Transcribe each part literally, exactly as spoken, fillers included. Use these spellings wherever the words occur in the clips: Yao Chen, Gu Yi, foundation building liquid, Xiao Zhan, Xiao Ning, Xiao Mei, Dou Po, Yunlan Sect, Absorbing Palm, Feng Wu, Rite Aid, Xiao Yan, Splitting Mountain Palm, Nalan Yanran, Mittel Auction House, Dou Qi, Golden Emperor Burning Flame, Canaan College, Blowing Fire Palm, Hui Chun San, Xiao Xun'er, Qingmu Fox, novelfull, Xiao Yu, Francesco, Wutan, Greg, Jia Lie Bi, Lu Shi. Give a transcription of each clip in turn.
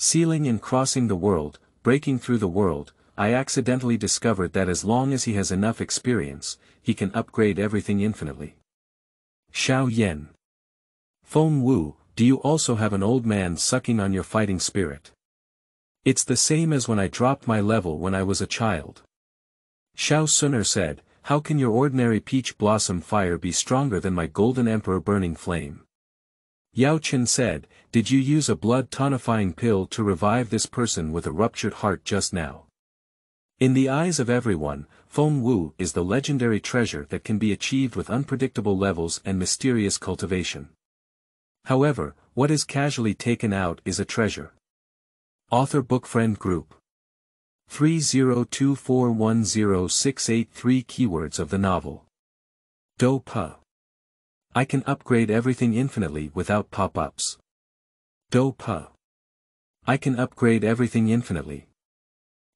Sealing and crossing the world, breaking through the world, I accidentally discovered that as long as he has enough experience, he can upgrade everything infinitely. Xiao Yan. Feng Wu, do you also have an old man sucking on your fighting spirit? It's the same as when I dropped my level when I was a child. Xiao Xun'er said, how can your ordinary peach blossom fire be stronger than my Golden Emperor Burning Flame? Yao Chen said, did you use a blood tonifying pill to revive this person with a ruptured heart just now? In the eyes of everyone, Feng Wu is the legendary treasure that can be achieved with unpredictable levels and mysterious cultivation. However, what is casually taken out is a treasure. Author Book Friend Group. three zero two four one zero six eight three Keywords of the novel. Dou Po. I can upgrade everything infinitely without pop-ups. Dou Po. I can upgrade everything infinitely.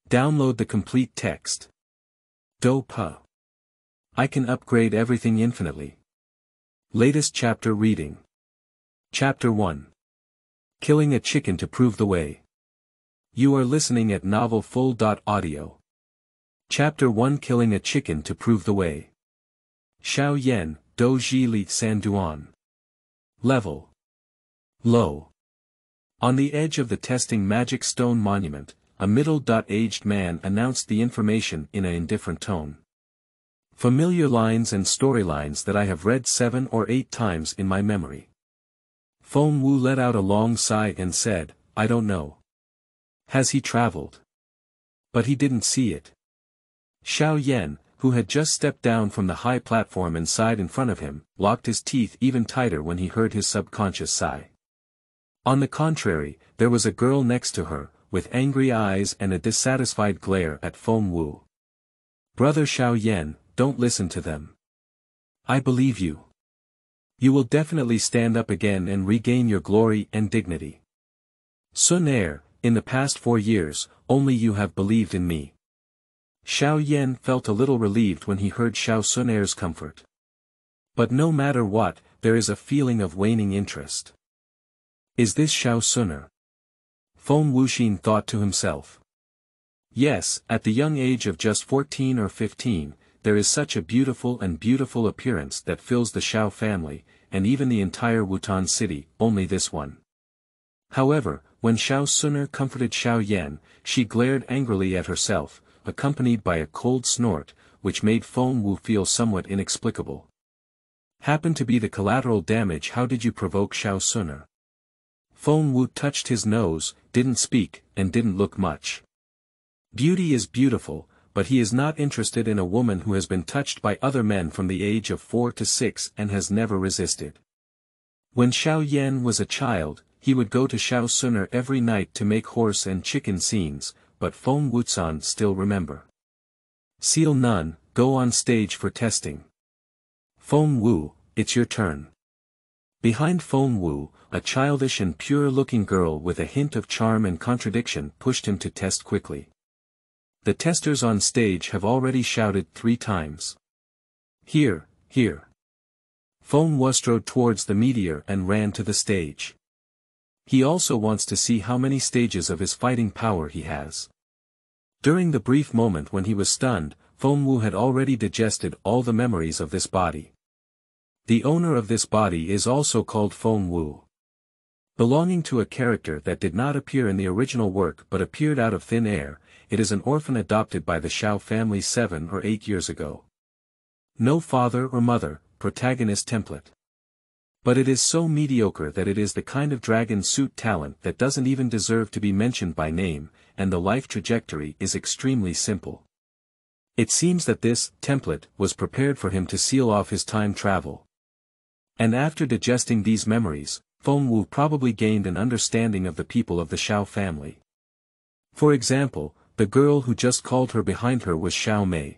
Download the complete text. Dou Po. I can upgrade everything infinitely. Latest chapter reading. Chapter one. Killing a chicken to prove the way. You are listening at novel full dot audio. Chapter one. Killing a chicken to prove the way. Xiao Yan, Dou Qi San Duan. Level. Low. On the edge of the testing magic stone monument, a middle-aged man announced the information in an indifferent tone. Familiar lines and storylines that I have read seven or eight times in my memory. Feng Wu let out a long sigh and said, I don't know. Has he traveled? But he didn't see it. Xiao Yan, who had just stepped down from the high platform and sighed in front of him, locked his teeth even tighter when he heard his subconscious sigh. On the contrary, there was a girl next to her, with angry eyes and a dissatisfied glare at Feng Wu. Brother Xiao Yan, don't listen to them. I believe you. You will definitely stand up again and regain your glory and dignity. Xun'er, in the past four years, only you have believed in me. Xiao Yan felt a little relieved when he heard Xiao Xun'er's comfort. But no matter what, there is a feeling of waning interest. Is this Xiao Xun'er? Feng Wuxin thought to himself. Yes, at the young age of just fourteen or fifteen, there is such a beautiful and beautiful appearance that fills the Xiao family, and even the entire Wutan city, only this one. However, when Xiao Xun'er comforted Xiao Yan, she glared angrily at herself, accompanied by a cold snort, which made Feng Wu feel somewhat inexplicable. Happened to be the collateral damage. How did you provoke Xiao Xun'er? Feng Wu touched his nose, didn't speak, and didn't look much. Beauty is beautiful, but he is not interested in a woman who has been touched by other men from the age of four to six and has never resisted. When Xiao Yan was a child, he would go to Xiao Xun'er every night to make horse and chicken scenes, but Feng Wuxian still remember. Seal none, go on stage for testing. Feng Wu, it's your turn. Behind Feng Wu, a childish and pure-looking girl with a hint of charm and contradiction pushed him to test quickly. The testers on stage have already shouted three times. Here, here. Feng Wu strode towards the meteor and ran to the stage. He also wants to see how many stages of his fighting power he has. During the brief moment when he was stunned, Feng Wu had already digested all the memories of this body. The owner of this body is also called Feng Wu. Belonging to a character that did not appear in the original work but appeared out of thin air, it is an orphan adopted by the Xiao family seven or eight years ago. No father or mother, protagonist template. But it is so mediocre that it is the kind of dragon suit talent that doesn't even deserve to be mentioned by name, and the life trajectory is extremely simple. It seems that this template was prepared for him to seal off his time travel. And after digesting these memories, Feng Wu probably gained an understanding of the people of the Xiao family. For example, the girl who just called her behind her was Xiao Mei.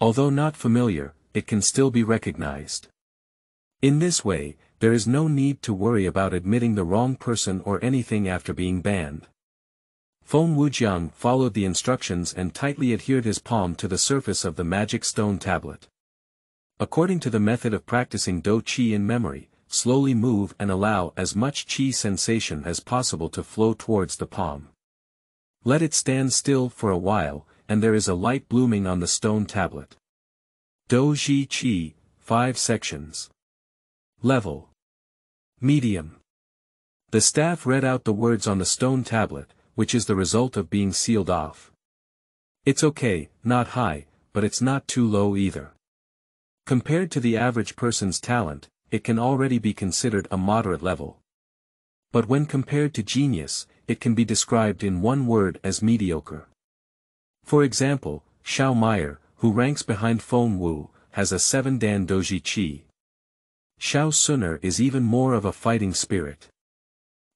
Although not familiar, it can still be recognized. In this way, there is no need to worry about admitting the wrong person or anything after being banned. Feng Wujiang followed the instructions and tightly adhered his palm to the surface of the magic stone tablet. According to the method of practicing Dou Qi in memory, slowly move and allow as much qi sensation as possible to flow towards the palm. Let it stand still for a while, and there is a light blooming on the stone tablet. Dou Qi Qi, five sections. Level. Medium. The staff read out the words on the stone tablet, which is the result of being sealed off. It's okay, not high, but it's not too low either. Compared to the average person's talent, it can already be considered a moderate level. But when compared to genius, it can be described in one word as mediocre. For example, Xiao Mei, who ranks behind Feng Wu, has a seven dan Douji Qi. Xiao Xun'er is even more of a fighting spirit.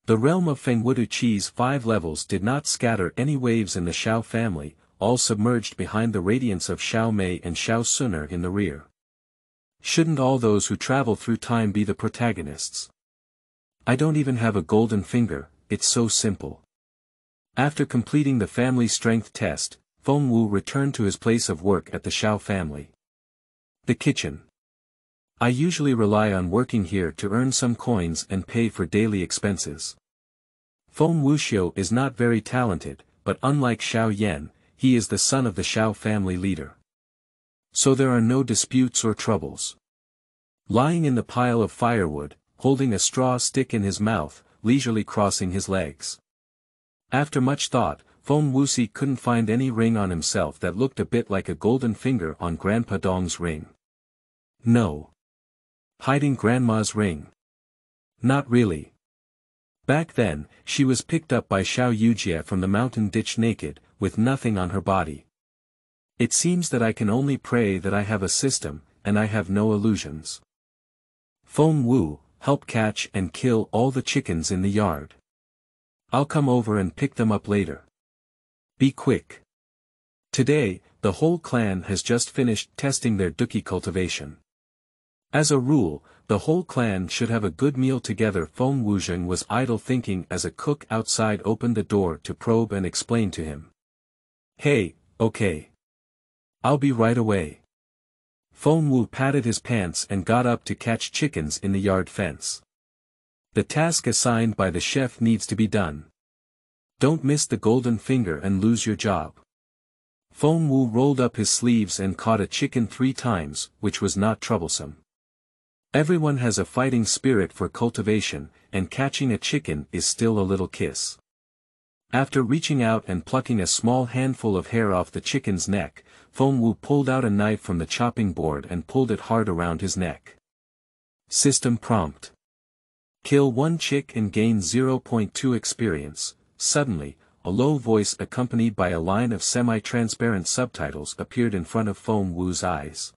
The realm of Feng Wudu Qi's five levels did not scatter any waves in the Xiao family, all submerged behind the radiance of Xiao Mei and Xiao Xun'er in the rear. Shouldn't all those who travel through time be the protagonists? I don't even have a golden finger, it's so simple. After completing the family strength test, Feng Wu returned to his place of work at the Xiao family. The kitchen. I usually rely on working here to earn some coins and pay for daily expenses. Feng Wuxiu is not very talented, but unlike Xiao Yan, he is the son of the Xiao family leader. So there are no disputes or troubles. Lying in the pile of firewood, holding a straw stick in his mouth, leisurely crossing his legs. After much thought, Feng Wuxi couldn't find any ring on himself that looked a bit like a golden finger on Grandpa Dong's ring. No. Hiding Grandma's ring. Not really. Back then, she was picked up by Xiao Yujie from the mountain ditch naked, with nothing on her body. It seems that I can only pray that I have a system, and I have no illusions. Feng Wu, help catch and kill all the chickens in the yard. I'll come over and pick them up later. Be quick. Today, the whole clan has just finished testing their duki cultivation. As a rule, the whole clan should have a good meal together. Feng Wuzhen was idle thinking as a cook outside opened the door to probe and explain to him. Hey, okay. I'll be right away. Feng Wu patted his pants and got up to catch chickens in the yard fence. The task assigned by the chef needs to be done. Don't miss the golden finger and lose your job. Feng Wu rolled up his sleeves and caught a chicken three times, which was not troublesome. Everyone has a fighting spirit for cultivation, and catching a chicken is still a little kiss. After reaching out and plucking a small handful of hair off the chicken's neck, Feng Wu pulled out a knife from the chopping board and pulled it hard around his neck. System prompt. Kill one chick and gain zero point two experience. Suddenly, a low voice accompanied by a line of semi-transparent subtitles appeared in front of Feng Wu's eyes.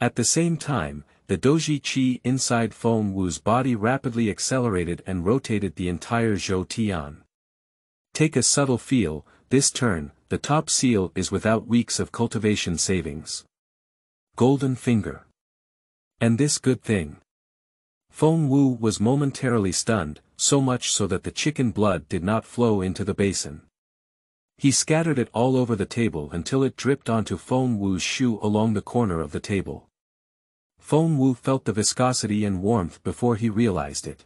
At the same time, the Douji Qi inside Feng Wu's body rapidly accelerated and rotated the entire Zhou Tian. Take a subtle feel, this turn, the top seal is without weeks of cultivation savings. Golden finger. And this good thing. Feng Wu was momentarily stunned, so much so that the chicken blood did not flow into the basin. He scattered it all over the table until it dripped onto Feng Wu's shoe along the corner of the table. Feng Wu felt the viscosity and warmth before he realized it.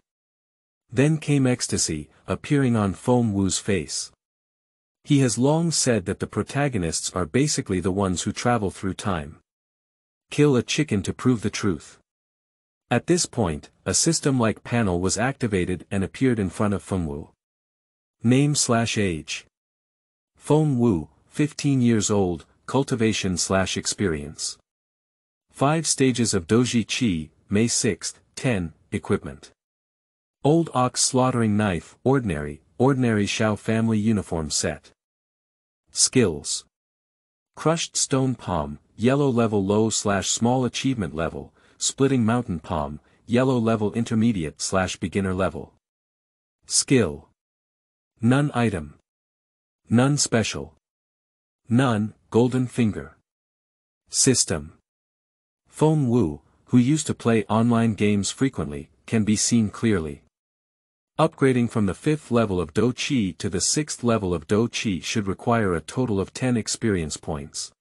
Then came ecstasy, appearing on Feng Wu's face. He has long said that the protagonists are basically the ones who travel through time. Kill a chicken to prove the truth. At this point, a system-like panel was activated and appeared in front of Feng Wu. Name slash age. Feng Wu, fifteen years old, cultivation slash experience. Five stages of Douji Qi, May sixth, ten, equipment. Old ox slaughtering knife, ordinary, ordinary Xiao family uniform set. Skills. Crushed stone palm, yellow level low slash small achievement level. Splitting mountain palm, yellow level intermediate slash beginner level. Skill. None item. None special. None, golden finger. System. Feng Wu, who used to play online games frequently, can be seen clearly. Upgrading from the fifth level of Dou Qi to the sixth level of Dou Qi should require a total of ten experience points.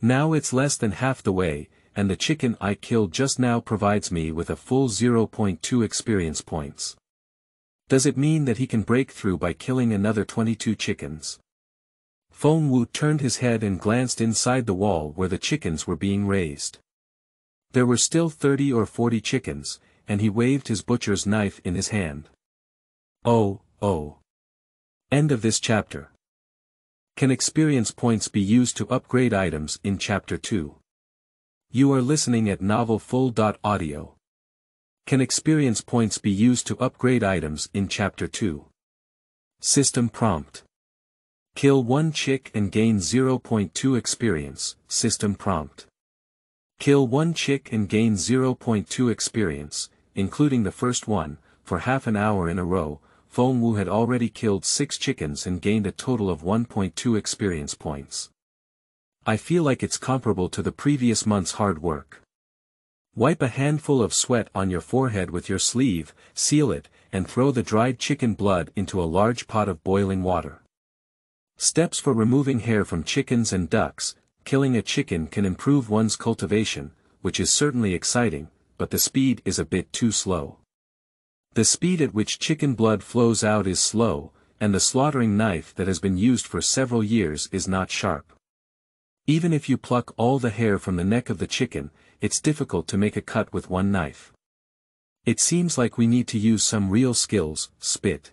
Now it's less than half the way, and the chicken I killed just now provides me with a full zero point two experience points. Does it mean that he can break through by killing another twenty-two chickens? Feng Wu turned his head and glanced inside the wall where the chickens were being raised. There were still thirty or forty chickens, and he waved his butcher's knife in his hand. Oh, oh. End of this chapter. Can experience points be used to upgrade items in Chapter two? You are listening at novel full dot audio. Can experience points be used to upgrade items in Chapter two? System prompt. Kill one chick and gain zero point two experience, system prompt. Kill one chick and gain zero point two experience, including the first one, for half an hour in a row. Feng Wu had already killed six chickens and gained a total of one point two experience points. I feel like it's comparable to the previous month's hard work. Wipe a handful of sweat on your forehead with your sleeve, seal it, and throw the dried chicken blood into a large pot of boiling water. Steps for removing hair from chickens and ducks. Killing a chicken can improve one's cultivation, which is certainly exciting, but the speed is a bit too slow. The speed at which chicken blood flows out is slow, and the slaughtering knife that has been used for several years is not sharp. Even if you pluck all the hair from the neck of the chicken, it's difficult to make a cut with one knife. It seems like we need to use some real skills. Spit.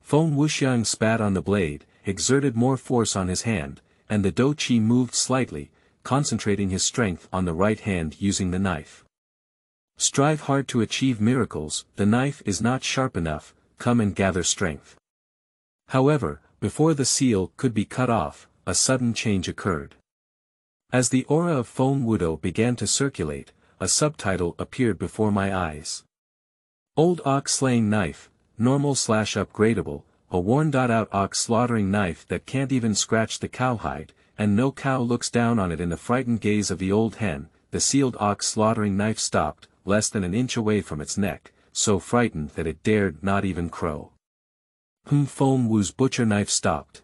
Feng Wuxiang spat on the blade, exerted more force on his hand, and the Dou Qi moved slightly, concentrating his strength on the right hand using the knife. Strive hard to achieve miracles. The knife is not sharp enough, come and gather strength. However, before the seal could be cut off, a sudden change occurred. As the aura of Feng Wu began to circulate, a subtitle appeared before my eyes. Old ox slaying knife, normal slash upgradable, a worn-out ox slaughtering knife that can't even scratch the cowhide, and no cow looks down on it in the frightened gaze of the old hen. The sealed ox slaughtering knife stopped, less than an inch away from its neck, so frightened that it dared not even crow. Hmm, Feng Wu's butcher knife stopped.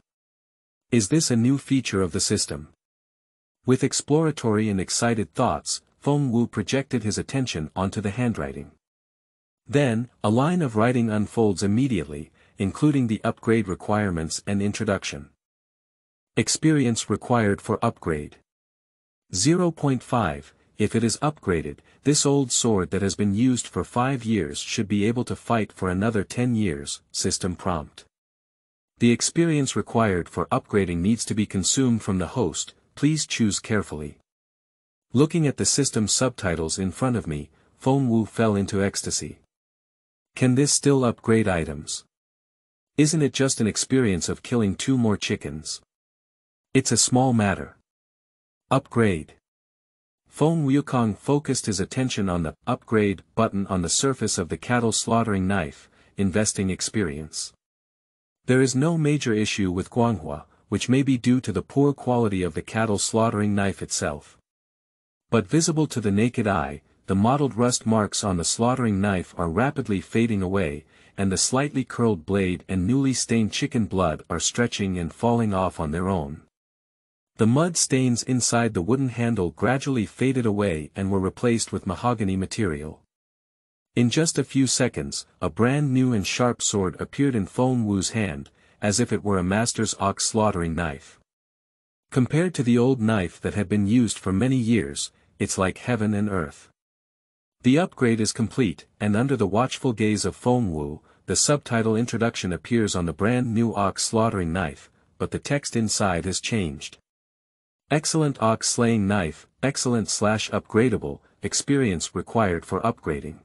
Is this a new feature of the system? With exploratory and excited thoughts, Feng Wu projected his attention onto the handwriting. Then, a line of writing unfolds immediately, including the upgrade requirements and introduction. Experience required for upgrade. zero point five. If it is upgraded, this old sword that has been used for five years should be able to fight for another ten years, system prompt. The experience required for upgrading needs to be consumed from the host, please choose carefully. Looking at the system subtitles in front of me, Feng Wu fell into ecstasy. Can this still upgrade items? Isn't it just an experience of killing two more chickens? It's a small matter. Upgrade. Feng Wukong focused his attention on the upgrade button on the surface of the cattle slaughtering knife, investing experience. There is no major issue with Guanghua, which may be due to the poor quality of the cattle slaughtering knife itself. But visible to the naked eye, the mottled rust marks on the slaughtering knife are rapidly fading away, and the slightly curled blade and newly stained chicken blood are stretching and falling off on their own. The mud stains inside the wooden handle gradually faded away and were replaced with mahogany material. In just a few seconds, a brand new and sharp sword appeared in Feng Wu's hand, as if it were a master's ox slaughtering knife. Compared to the old knife that had been used for many years, it's like heaven and earth. The upgrade is complete, and under the watchful gaze of Feng Wu, the subtitle introduction appears on the brand new ox slaughtering knife, but the text inside has changed. Excellent ox slaying knife, excellent slash upgradable, experience required for upgrading.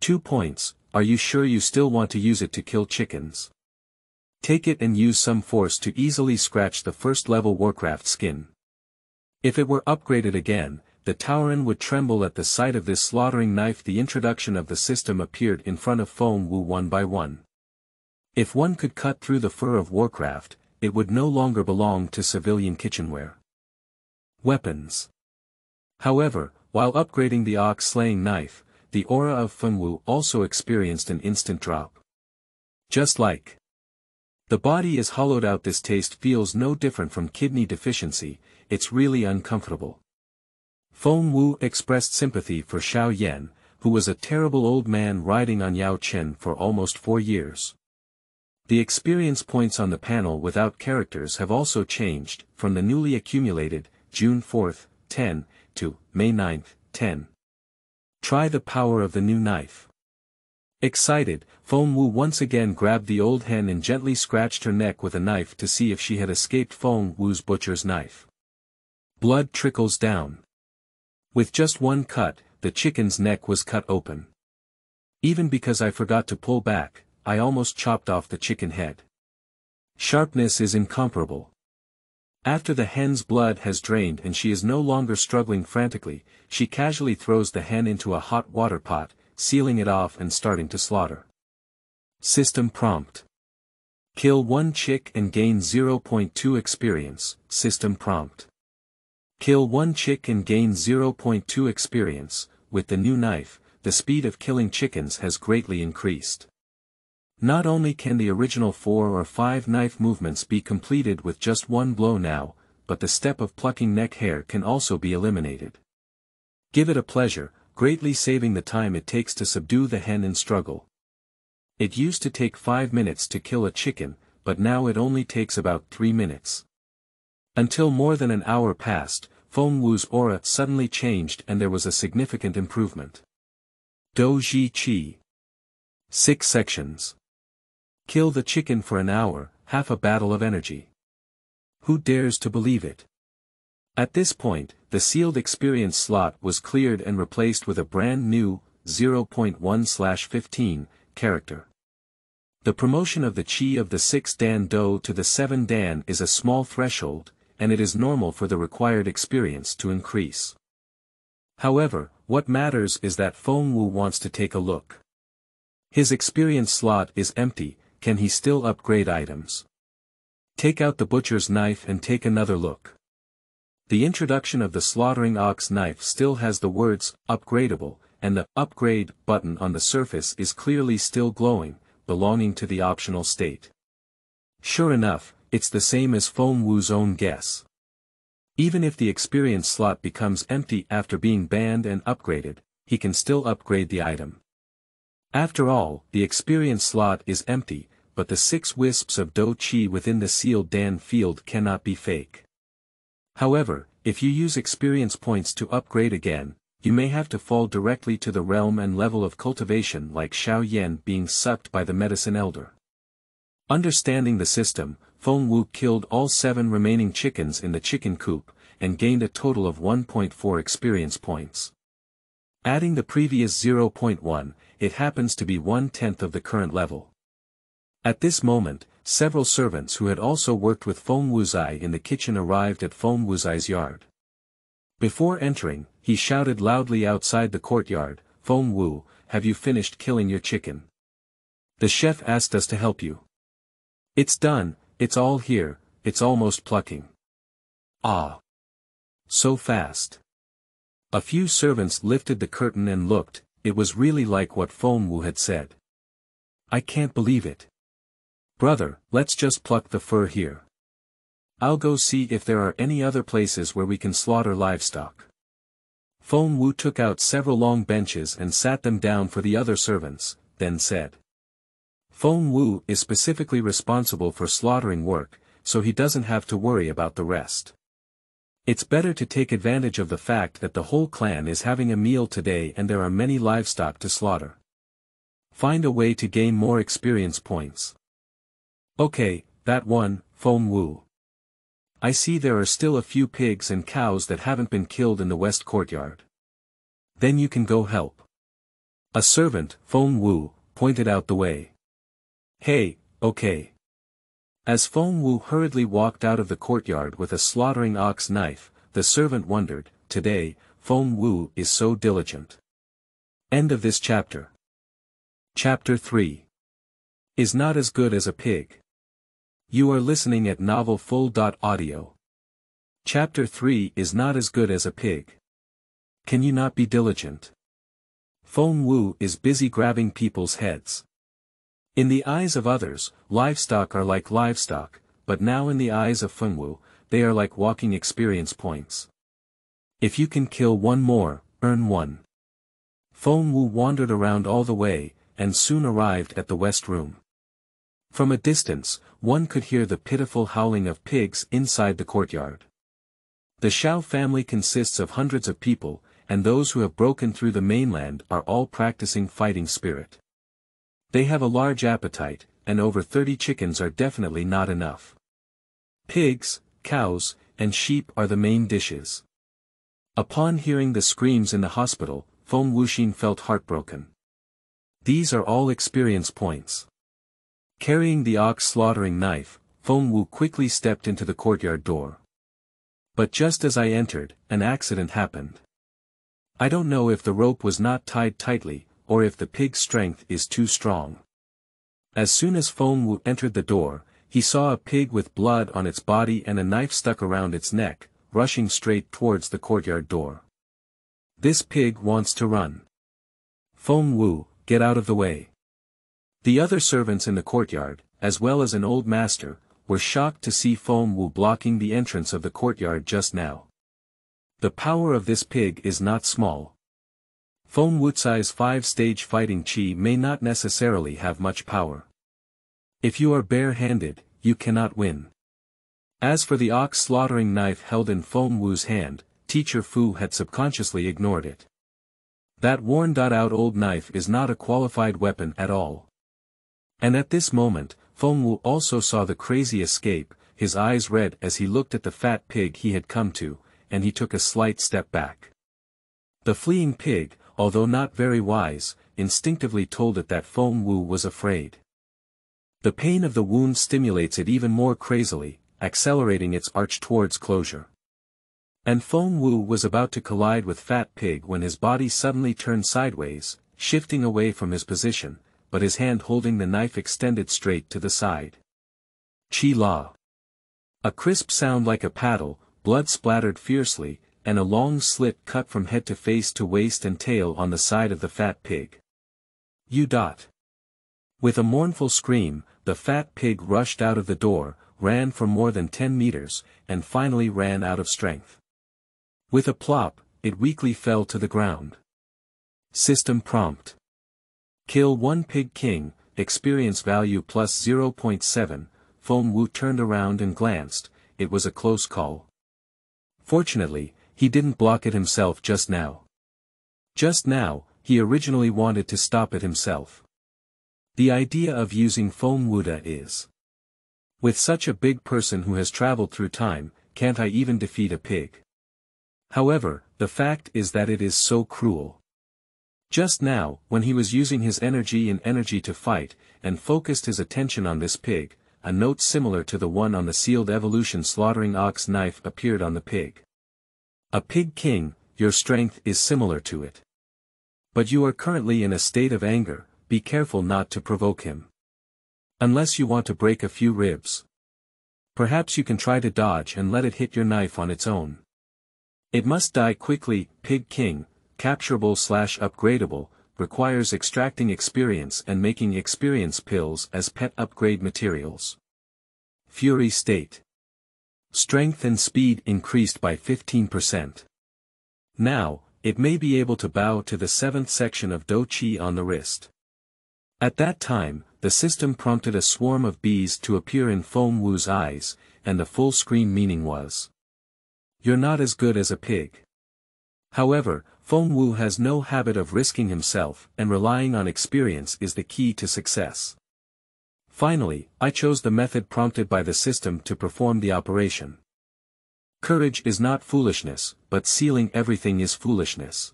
two points, are you sure you still want to use it to kill chickens? Take it and use some force to easily scratch the first level Warcraft skin. If it were upgraded again, the Tauren would tremble at the sight of this slaughtering knife. The introduction of the system appeared in front of Feng Wu one by one. If one could cut through the fur of Warcraft, it would no longer belong to civilian kitchenware. Weapons. However, while upgrading the ox slaying knife, the aura of Feng Wu also experienced an instant drop. Just like the body is hollowed out, this taste feels no different from kidney deficiency, it's really uncomfortable. Feng Wu expressed sympathy for Xiao Yan, who was a terrible old man riding on Yao Chen for almost four years. The experience points on the panel without characters have also changed, from the newly accumulated, June fourth, ten, to May ninth, ten. Try the power of the new knife. Excited, Feng Wu once again grabbed the old hen and gently scratched her neck with a knife to see if she had escaped Feng Wu's butcher's knife. Blood trickles down. With just one cut, the chicken's neck was cut open. Even because I forgot to pull back, I almost chopped off the chicken head. Sharpness is incomparable. After the hen's blood has drained and she is no longer struggling frantically, she casually throws the hen into a hot water pot, sealing it off and starting to slaughter. System prompt. Kill one chick and gain zero point two experience, system prompt. Kill one chick and gain zero point two experience. With the new knife, the speed of killing chickens has greatly increased. Not only can the original four or five knife movements be completed with just one blow now, but the step of plucking neck hair can also be eliminated. Give it a pleasure, greatly saving the time it takes to subdue the hen in struggle. It used to take five minutes to kill a chicken, but now it only takes about three minutes. Until more than an hour passed, Feng Wu's aura suddenly changed and there was a significant improvement. Dou Qi. Six sections. Kill the chicken for an hour, half a battle of energy. Who dares to believe it? At this point, the sealed experience slot was cleared and replaced with a brand new, zero point one slash fifteen, character. The promotion of the Qi of the six Dan Dou to the seven Dan is a small threshold, and it is normal for the required experience to increase. However, what matters is that Feng Wu wants to take a look. His experience slot is empty, can he still upgrade items? Take out the butcher's knife and take another look. The introduction of the slaughtering ox knife still has the words, upgradable, and the upgrade button on the surface is clearly still glowing, belonging to the optional state. Sure enough, it's the same as Feng Wu's own guess. Even if the experience slot becomes empty after being banned and upgraded, he can still upgrade the item. After all, the experience slot is empty, but the six wisps of Dou Qi within the sealed Dan field cannot be fake. However, if you use experience points to upgrade again, you may have to fall directly to the realm and level of cultivation like Xiao Yan being sucked by the medicine elder. Understanding the system, Feng Wu killed all seven remaining chickens in the chicken coop, and gained a total of one point four experience points. Adding the previous zero point one, it happens to be one-tenth of the current level. At this moment, several servants who had also worked with Feng Wuzai in the kitchen arrived at Feng Wuzai's yard. Before entering, he shouted loudly outside the courtyard, "Feng Wu, have you finished killing your chicken? The chef asked us to help you. It's done, it's all here, it's almost plucking. Ah! So fast." A few servants lifted the curtain and looked, it was really like what Feng Wu had said. "I can't believe it. Brother, let's just pluck the fur here. I'll go see if there are any other places where we can slaughter livestock." Feng Wu took out several long benches and sat them down for the other servants, then said, "Feng Wu is specifically responsible for slaughtering work, so he doesn't have to worry about the rest. It's better to take advantage of the fact that the whole clan is having a meal today and there are many livestock to slaughter. Find a way to gain more experience points." "Okay, that one, Feng Wu. I see there are still a few pigs and cows that haven't been killed in the west courtyard. Then you can go help." A servant, Feng Wu, pointed out the way. "Hey, okay." As Feng Wu hurriedly walked out of the courtyard with a slaughtering ox knife, the servant wondered, today, Feng Wu is so diligent. End of this chapter. Chapter three. Is not as good as a pig. You are listening at novel full dot audio. Chapter three is not as good as a pig. Can you not be diligent? Feng Wu is busy grabbing people's heads. In the eyes of others, livestock are like livestock, but now in the eyes of Feng Wu, they are like walking experience points. If you can kill one more, earn one. Feng Wu wandered around all the way, and soon arrived at the west room. From a distance, one could hear the pitiful howling of pigs inside the courtyard. The Xiao family consists of hundreds of people, and those who have broken through the mainland are all practicing fighting spirit. They have a large appetite, and over thirty chickens are definitely not enough. Pigs, cows, and sheep are the main dishes. Upon hearing the screams in the hospital, Feng Wuxin felt heartbroken. These are all experience points. Carrying the ox slaughtering knife, Feng Wu quickly stepped into the courtyard door. But just as I entered, an accident happened. I don't know if the rope was not tied tightly, or if the pig's strength is too strong. As soon as Feng Wu entered the door, he saw a pig with blood on its body and a knife stuck around its neck, rushing straight towards the courtyard door. This pig wants to run. Feng Wu, get out of the way. The other servants in the courtyard, as well as an old master, were shocked to see Feng Wu blocking the entrance of the courtyard just now. The power of this pig is not small. Feng Wu's five-stage fighting qi may not necessarily have much power. If you are bare-handed, you cannot win. As for the ox slaughtering knife held in Feng Wu's hand, teacher Fu had subconsciously ignored it. That worn-out old knife is not a qualified weapon at all. And at this moment, Feng Wu also saw the crazy escape, his eyes red as he looked at the fat pig he had come to, and he took a slight step back. The fleeing pig, although not very wise, instinctively told it that Feng Wu was afraid. The pain of the wound stimulates it even more crazily, accelerating its arch towards closure. And Feng Wu was about to collide with fat pig when his body suddenly turned sideways, shifting away from his position, but his hand holding the knife extended straight to the side. Qi La. A crisp sound like a paddle, blood splattered fiercely, and a long slit cut from head to face to waist and tail on the side of the fat pig. You dot. With a mournful scream, the fat pig rushed out of the door, ran for more than ten meters, and finally ran out of strength. With a plop, it weakly fell to the ground. System prompt. Kill one pig king, experience value plus zero point seven, Feng Wu turned around and glanced, it was a close call. Fortunately, he didn't block it himself just now. Just now, he originally wanted to stop it himself. The idea of using Feng Wuda is. With such a big person who has traveled through time, can't I even defeat a pig? However, the fact is that it is so cruel. Just now, when he was using his energy and energy to fight, and focused his attention on this pig, a note similar to the one on the sealed evolution slaughtering ox knife appeared on the pig. A pig king, your strength is similar to it. But you are currently in a state of anger, be careful not to provoke him. Unless you want to break a few ribs. Perhaps you can try to dodge and let it hit your knife on its own. It must die quickly, pig king. Capturable slash upgradable, requires extracting experience and making experience pills as pet upgrade materials. Fury state. Strength and speed increased by fifteen percent. Now, it may be able to bow to the seventh section of Dou Qi on the wrist. At that time, the system prompted a swarm of bees to appear in Feng Wu's eyes, and the full screen meaning was. You're not as good as a pig. However, Feng Wu has no habit of risking himself, and relying on experience is the key to success. Finally, I chose the method prompted by the system to perform the operation. Courage is not foolishness, but sealing everything is foolishness.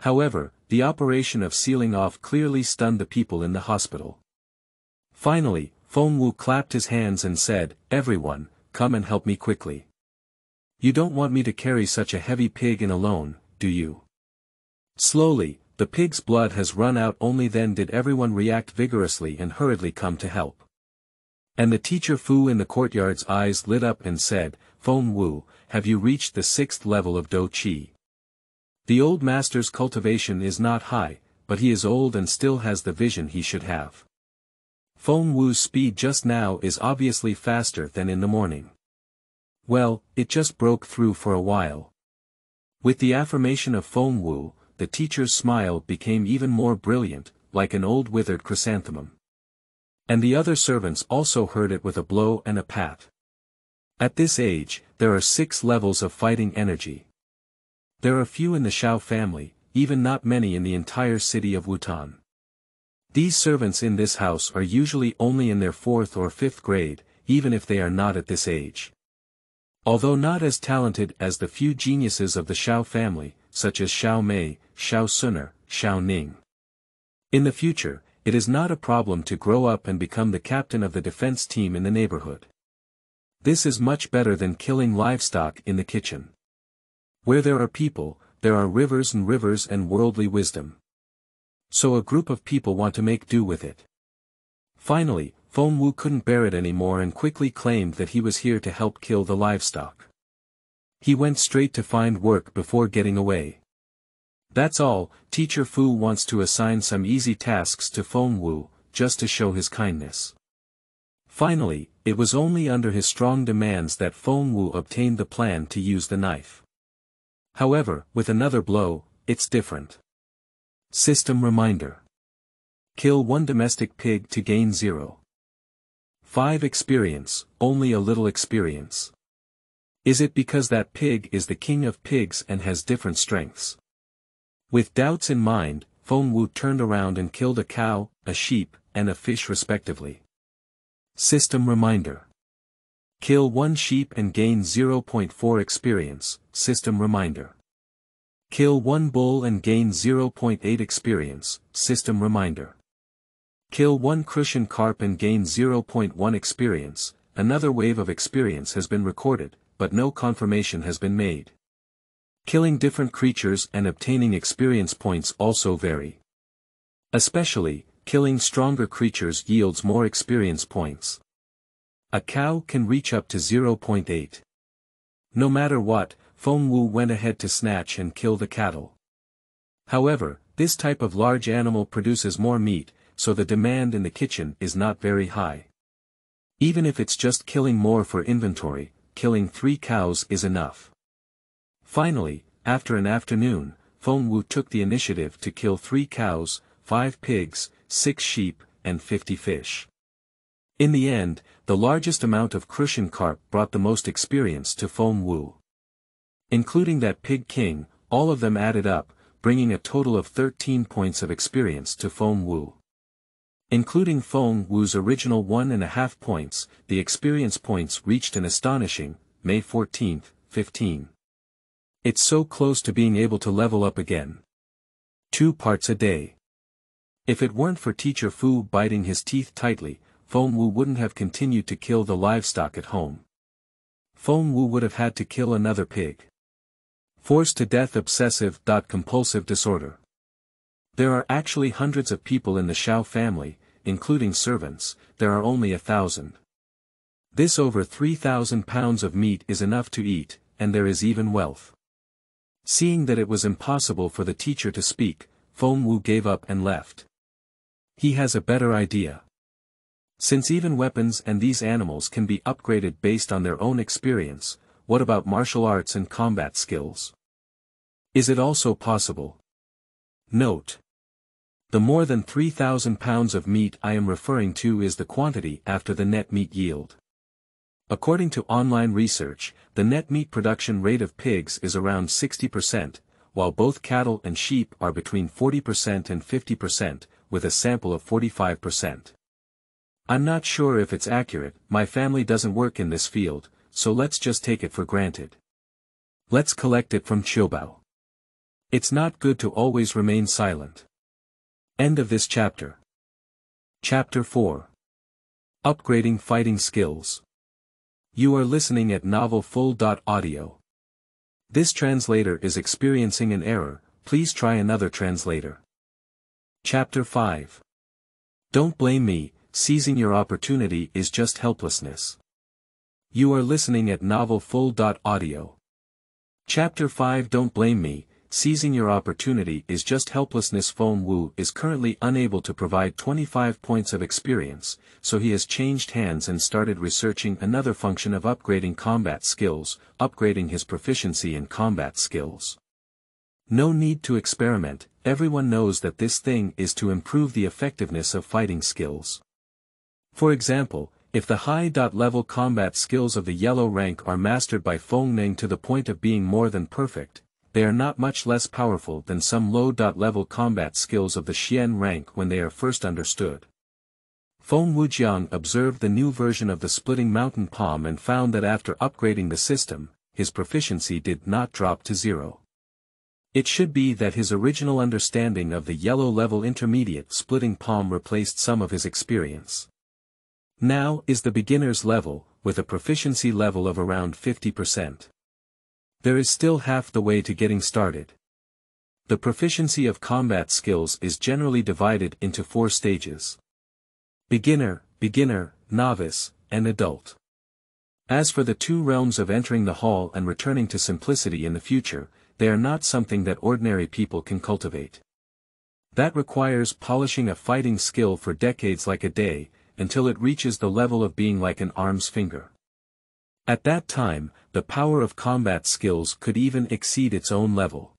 However, the operation of sealing off clearly stunned the people in the hospital. Finally, Feng Wu clapped his hands and said, "Everyone, come and help me quickly. You don't want me to carry such a heavy pig in alone, do you?" Slowly, the pig's blood has run out. Only then did everyone react vigorously and hurriedly come to help. And the teacher Fu in the courtyard's eyes lit up and said, "Feng Wu, have you reached the sixth level of Dou Qi?" The old master's cultivation is not high, but he is old and still has the vision he should have. Feng Wu's speed just now is obviously faster than in the morning. Well, it just broke through for a while. With the affirmation of Feng Wu, the teacher's smile became even more brilliant, like an old withered chrysanthemum. And the other servants also heard it with a blow and a pat. At this age, there are six levels of fighting energy. There are few in the Xiao family, even not many in the entire city of Wutan. These servants in this house are usually only in their fourth or fifth grade, even if they are not at this age. Although not as talented as the few geniuses of the Xiao family, such as Xiao Mei, Xiao Xun'er, Xiao Ning. In the future, it is not a problem to grow up and become the captain of the defense team in the neighborhood. This is much better than killing livestock in the kitchen. Where there are people, there are rivers and rivers and worldly wisdom. So a group of people want to make do with it. Finally, Feng Wu couldn't bear it anymore and quickly claimed that he was here to help kill the livestock. He went straight to find work before getting away. That's all, Teacher Fu wants to assign some easy tasks to Feng Wu, just to show his kindness. Finally, it was only under his strong demands that Feng Wu obtained the plan to use the knife. However, with another blow, it's different. System reminder. Kill one domestic pig to gain zero. five experience, only a little experience. Is it because that pig is the king of pigs and has different strengths? With doubts in mind, Feng Wu turned around and killed a cow, a sheep, and a fish respectively. System reminder. Kill one sheep and gain zero point four experience, system reminder. Kill one bull and gain zero point eight experience, system reminder. Kill one crucian carp and gain zero point one experience. Another wave of experience has been recorded, but no confirmation has been made. Killing different creatures and obtaining experience points also vary. Especially, killing stronger creatures yields more experience points. A cow can reach up to zero point eight. No matter what, Feng Wu went ahead to snatch and kill the cattle. However, this type of large animal produces more meat, so the demand in the kitchen is not very high. Even if it's just killing more for inventory, killing three cows is enough. Finally, after an afternoon, Feng Wu took the initiative to kill three cows, five pigs, six sheep, and fifty fish. In the end, the largest amount of crucian carp brought the most experience to Feng Wu. Including that pig king, all of them added up, bringing a total of thirteen points of experience to Feng Wu. Including Feng Wu's original one and a half points, the experience points reached an astonishing, May fourteenth, fifteen. It's so close to being able to level up again. Two parts a day. If it weren't for Teacher Fu biting his teeth tightly, Feng Wu wouldn't have continued to kill the livestock at home. Feng Wu would have had to kill another pig. Forced to death obsessive-compulsive disorder. There are actually hundreds of people in the Xiao family, including servants, there are only a thousand. This over three thousand pounds of meat is enough to eat, and there is even wealth. Seeing that it was impossible for the teacher to speak, Feng Wu gave up and left. He has a better idea. Since even weapons and these animals can be upgraded based on their own experience, what about martial arts and combat skills? Is it also possible? Note. The more than three thousand pounds of meat I am referring to is the quantity after the net meat yield. According to online research, the net meat production rate of pigs is around sixty percent, while both cattle and sheep are between forty percent and fifty percent, with a sample of forty-five percent. I'm not sure if it's accurate, my family doesn't work in this field, so let's just take it for granted. Let's collect it from Qiubao. It's not good to always remain silent. End of this chapter. Chapter four. Upgrading Fighting Skills. You are listening at novel full dot audio. This translator is experiencing an error, please try another translator. Chapter five. Don't blame me, seizing your opportunity is just helplessness. You are listening at novel full dot audio. Chapter five. Don't blame me, seizing your opportunity is just helplessness. Feng Wu is currently unable to provide twenty-five points of experience, so he has changed hands and started researching another function of upgrading combat skills, upgrading his proficiency in combat skills. No need to experiment, everyone knows that this thing is to improve the effectiveness of fighting skills. For example, if the high-level combat skills of the yellow rank are mastered by Feng Ning to the point of being more than perfect, they are not much less powerful than some low-level combat skills of the Xian rank when they are first understood. Feng Wujiang observed the new version of the Splitting Mountain Palm and found that after upgrading the system, his proficiency did not drop to zero. It should be that his original understanding of the yellow-level intermediate Splitting Palm replaced some of his experience. Now is the beginner's level, with a proficiency level of around fifty percent. There is still half the way to getting started. The proficiency of combat skills is generally divided into four stages: beginner, beginner, novice, and adult. As for the two realms of entering the hall and returning to simplicity in the future, they are not something that ordinary people can cultivate. That requires polishing a fighting skill for decades like a day, until it reaches the level of being like an arm's finger. At that time, the power of combat skills could even exceed its own level.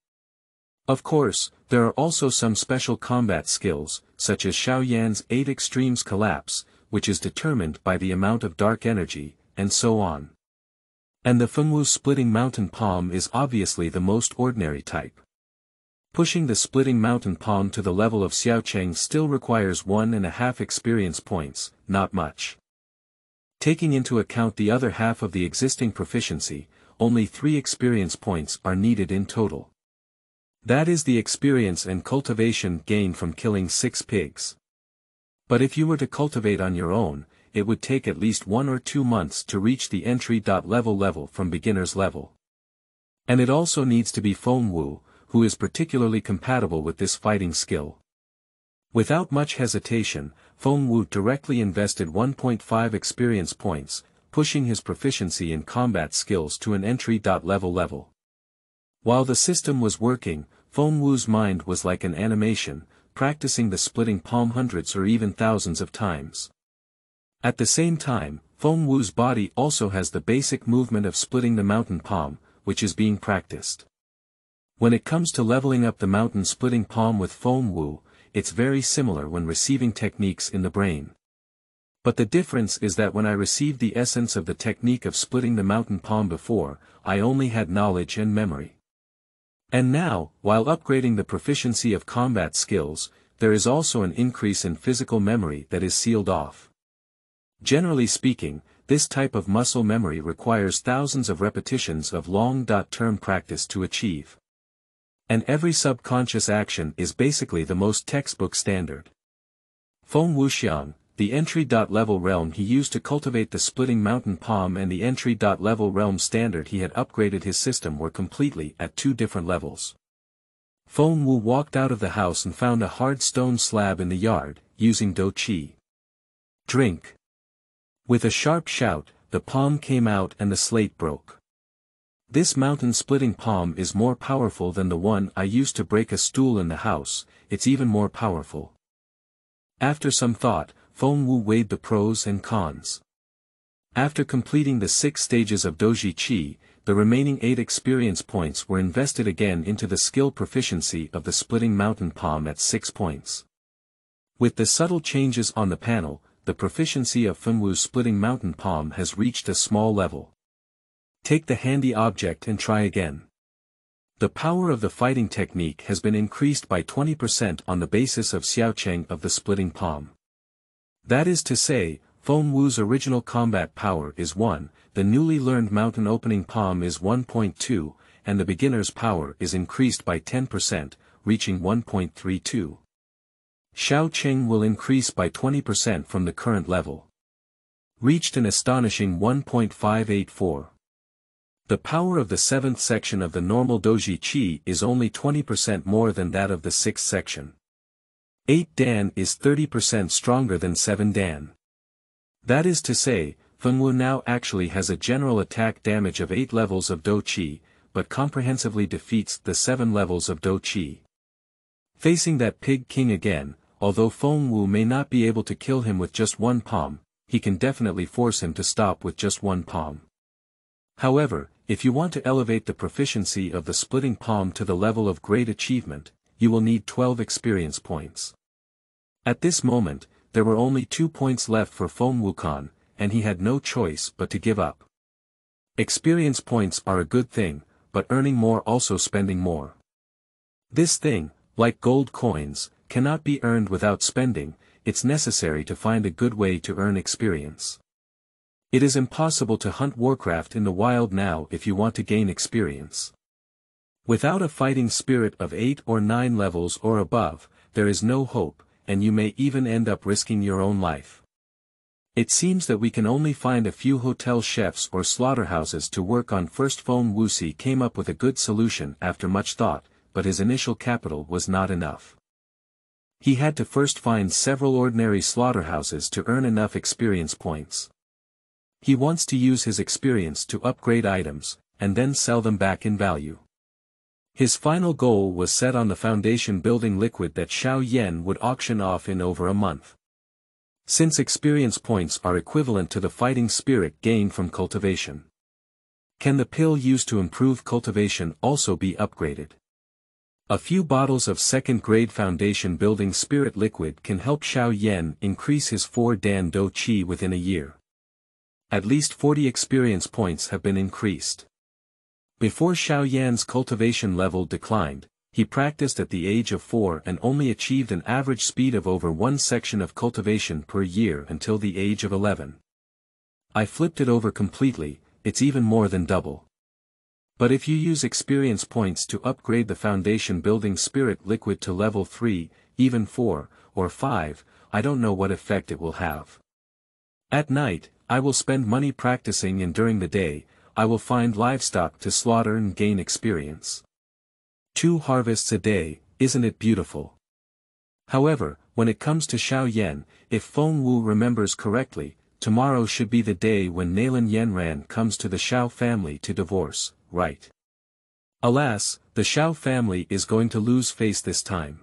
Of course, there are also some special combat skills, such as Xiao Yan's Eight Extremes Collapse, which is determined by the amount of dark energy, and so on. And the Feng Wu Splitting Mountain Palm is obviously the most ordinary type. Pushing the Splitting Mountain Palm to the level of Xiao Cheng still requires one and a half experience points, not much. Taking into account the other half of the existing proficiency, only three experience points are needed in total. That is the experience and cultivation gained from killing six pigs. But if you were to cultivate on your own, it would take at least one or two months to reach the entry-level level from beginner's level. And it also needs to be Feng Wu, who is particularly compatible with this fighting skill. Without much hesitation, Feng Wu directly invested one point five experience points, pushing his proficiency in combat skills to an entry-level level. While the system was working, Feng Wu's mind was like an animation, practicing the splitting palm hundreds or even thousands of times. At the same time, Feng Wu's body also has the basic movement of splitting the mountain palm, which is being practiced. When it comes to leveling up the mountain splitting palm with Feng Wu, it's very similar when receiving techniques in the brain. But the difference is that when I received the essence of the technique of splitting the mountain palm before, I only had knowledge and memory. And now, while upgrading the proficiency of combat skills, there is also an increase in physical memory that is sealed off. Generally speaking, this type of muscle memory requires thousands of repetitions of long-term practice to achieve. And every subconscious action is basically the most textbook standard. Feng Wuxiang, the entry-level realm he used to cultivate the splitting mountain palm and the entry-level realm standard he had upgraded his system were completely at two different levels. Feng Wu walked out of the house and found a hard stone slab in the yard, using Dou Qi. Drink. With a sharp shout, the palm came out and the slate broke. This mountain-splitting palm is more powerful than the one I used to break a stool in the house, it's even more powerful. After some thought, Feng Wu weighed the pros and cons. After completing the six stages of Douji Qi, the remaining eight experience points were invested again into the skill proficiency of the splitting mountain palm at six points. With the subtle changes on the panel, the proficiency of Feng Wu's splitting mountain palm has reached a small level. Take the handy object and try again. The power of the fighting technique has been increased by twenty percent on the basis of Xiao Cheng of the splitting palm. That is to say, Feng Wu's original combat power is one, the newly learned mountain opening palm is one point two, and the beginner's power is increased by ten percent, reaching one point three two. Xiao Cheng will increase by twenty percent from the current level. Reached an astonishing one point five eight four. The power of the seventh section of the normal Douji Qi is only twenty percent more than that of the sixth section. eight Dan is thirty percent stronger than seven Dan. That is to say, Feng Wu now actually has a general attack damage of eight levels of Dou Qi, but comprehensively defeats the seven levels of Dou Qi. Facing that Pig King again, although Feng Wu may not be able to kill him with just one palm, he can definitely force him to stop with just one palm. However, If you want to elevate the proficiency of the splitting palm to the level of great achievement, you will need twelve experience points. At this moment, there were only two points left for Feng Wukan, and he had no choice but to give up. Experience points are a good thing, but earning more also spending more. This thing, like gold coins, cannot be earned without spending. It's necessary to find a good way to earn experience. It is impossible to hunt Warcraft in the wild now if you want to gain experience. Without a fighting spirit of eight or nine levels or above, there is no hope, and you may even end up risking your own life. It seems that we can only find a few hotel chefs or slaughterhouses to work on first. Feng Wuxi came up with a good solution after much thought, but his initial capital was not enough. He had to first find several ordinary slaughterhouses to earn enough experience points. He wants to use his experience to upgrade items, and then sell them back in value. His final goal was set on the foundation building liquid that Xiao Yan would auction off in over a month. Since experience points are equivalent to the fighting spirit gained from cultivation, can the pill used to improve cultivation also be upgraded? A few bottles of second-grade foundation building spirit liquid can help Xiao Yan increase his four dan Dou Qi within a year. At least forty experience points have been increased. Before Xiao Yan's cultivation level declined, he practiced at the age of four and only achieved an average speed of over one section of cultivation per year until the age of eleven. I flipped it over completely, it's even more than double. But if you use experience points to upgrade the foundation building spirit liquid to level three, even four, or five, I don't know what effect it will have. At night, I will spend money practicing, and during the day, I will find livestock to slaughter and gain experience. Two harvests a day, isn't it beautiful? However, when it comes to Xiao Yan, if Feng Wu remembers correctly, tomorrow should be the day when Nalan Yanran comes to the Xiao family to divorce, right? Alas, the Xiao family is going to lose face this time.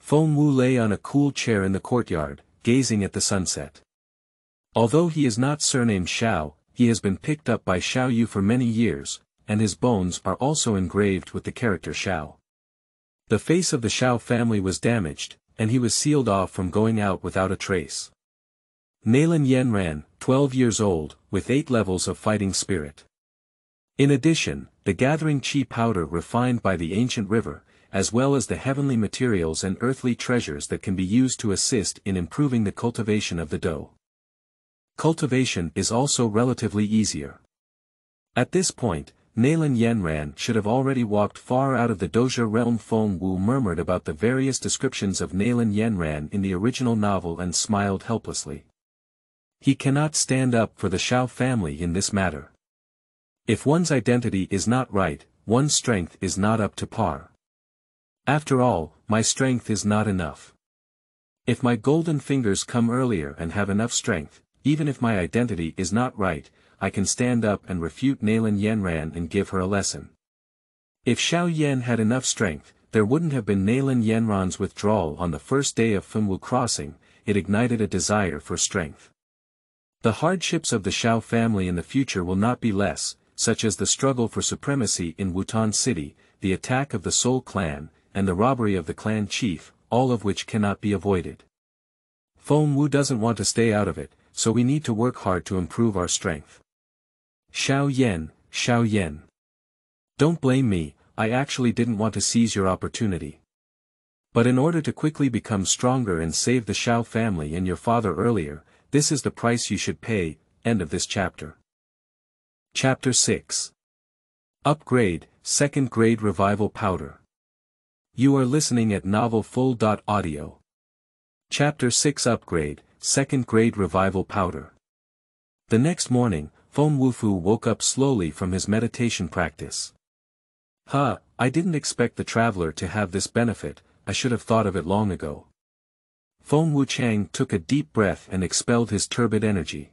Feng Wu lay on a cool chair in the courtyard, gazing at the sunset. Although he is not surnamed Xiao, he has been picked up by Xiao Yu for many years, and his bones are also engraved with the character Xiao. The face of the Xiao family was damaged, and he was sealed off from going out without a trace. Nalan Yanran, twelve years old, with eight levels of fighting spirit. In addition, the gathering qi powder refined by the ancient river, as well as the heavenly materials and earthly treasures that can be used to assist in improving the cultivation of the dough. Cultivation is also relatively easier. At this point, Nalan Yanran should have already walked far out of the doja realm. Feng Wu murmured about the various descriptions of Nalan Yanran in the original novel and smiled helplessly. He cannot stand up for the Xiao family in this matter. If one's identity is not right, one's strength is not up to par. After all, my strength is not enough. If my golden fingers come earlier and have enough strength, even if my identity is not right, I can stand up and refute Nalan Yanran and give her a lesson. If Xiao Yan had enough strength, there wouldn't have been Nalan Yanran's withdrawal on the first day of Feng Wu Crossing. It ignited a desire for strength. The hardships of the Xiao family in the future will not be less, such as the struggle for supremacy in Wutan City, the attack of the Soul clan, and the robbery of the clan chief, all of which cannot be avoided. Feng Wu doesn't want to stay out of it, so we need to work hard to improve our strength. Xiao Yan, Xiao Yan. Don't blame me, I actually didn't want to seize your opportunity. But in order to quickly become stronger and save the Xiao family and your father earlier, this is the price you should pay. End of this chapter. Chapter six. Upgrade, Second Grade Revival Powder. You are listening at Novel Full. Audio. Chapter six. Upgrade, Second Grade Revival Powder. The next morning, Feng Wufu woke up slowly from his meditation practice. Huh, I didn't expect the traveler to have this benefit, I should have thought of it long ago. Feng Wuchang took a deep breath and expelled his turbid energy.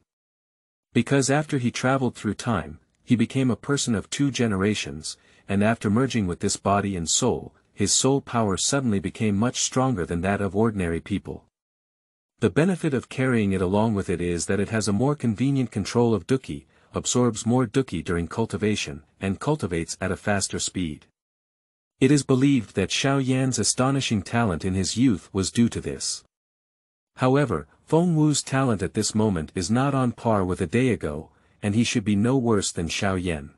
Because after he traveled through time, he became a person of two generations, and after merging with this body and soul, his soul power suddenly became much stronger than that of ordinary people. The benefit of carrying it along with it is that it has a more convenient control of Dou Qi, absorbs more Dou Qi during cultivation, and cultivates at a faster speed. It is believed that Xiao Yan's astonishing talent in his youth was due to this. However, Feng Wu's talent at this moment is not on par with a day ago, and he should be no worse than Xiao Yan.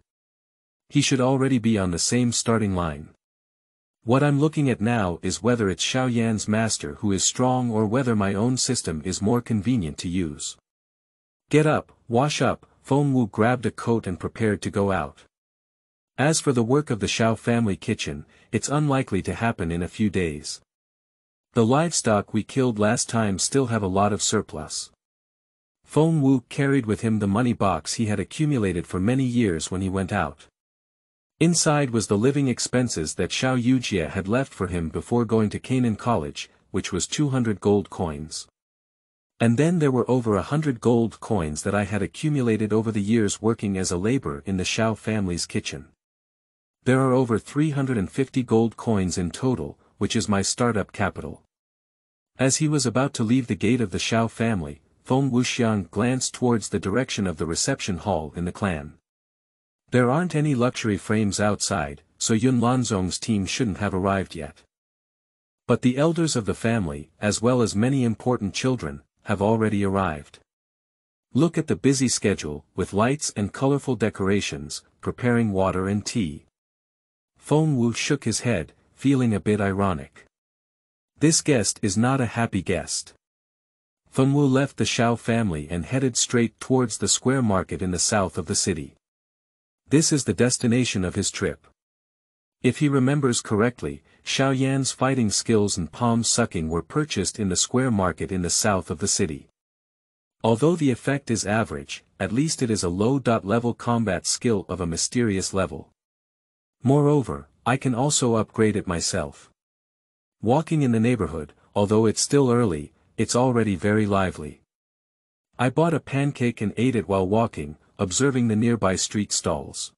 He should already be on the same starting line. What I'm looking at now is whether it's Xiao Yan's master who is strong or whether my own system is more convenient to use. Get up, wash up, Feng Wu grabbed a coat and prepared to go out. As for the work of the Xiao family kitchen, it's unlikely to happen in a few days. The livestock we killed last time still have a lot of surplus. Feng Wu carried with him the money box he had accumulated for many years when he went out. Inside was the living expenses that Xiao Yujia had left for him before going to Canaan College, which was two hundred gold coins. And then there were over a hundred gold coins that I had accumulated over the years working as a laborer in the Xiao family's kitchen. There are over three hundred fifty gold coins in total, which is my startup capital. As he was about to leave the gate of the Xiao family, Feng Wuxiang glanced towards the direction of the reception hall in the clan. There aren't any luxury frames outside, so Yun Lanzong's team shouldn't have arrived yet. But the elders of the family, as well as many important children, have already arrived. Look at the busy schedule, with lights and colorful decorations, preparing water and tea. Feng Wu shook his head, feeling a bit ironic. This guest is not a happy guest. Feng Wu left the Xiao family and headed straight towards the square market in the south of the city. This is the destination of his trip. If he remembers correctly, Xiao Yan's fighting skills and palm sucking were purchased in the square market in the south of the city. Although the effect is average, at least it is a low-level combat skill of a mysterious level. Moreover, I can also upgrade it myself. Walking in the neighborhood, although it's still early, it's already very lively. I bought a pancake and ate it while walking, observing the nearby street stalls.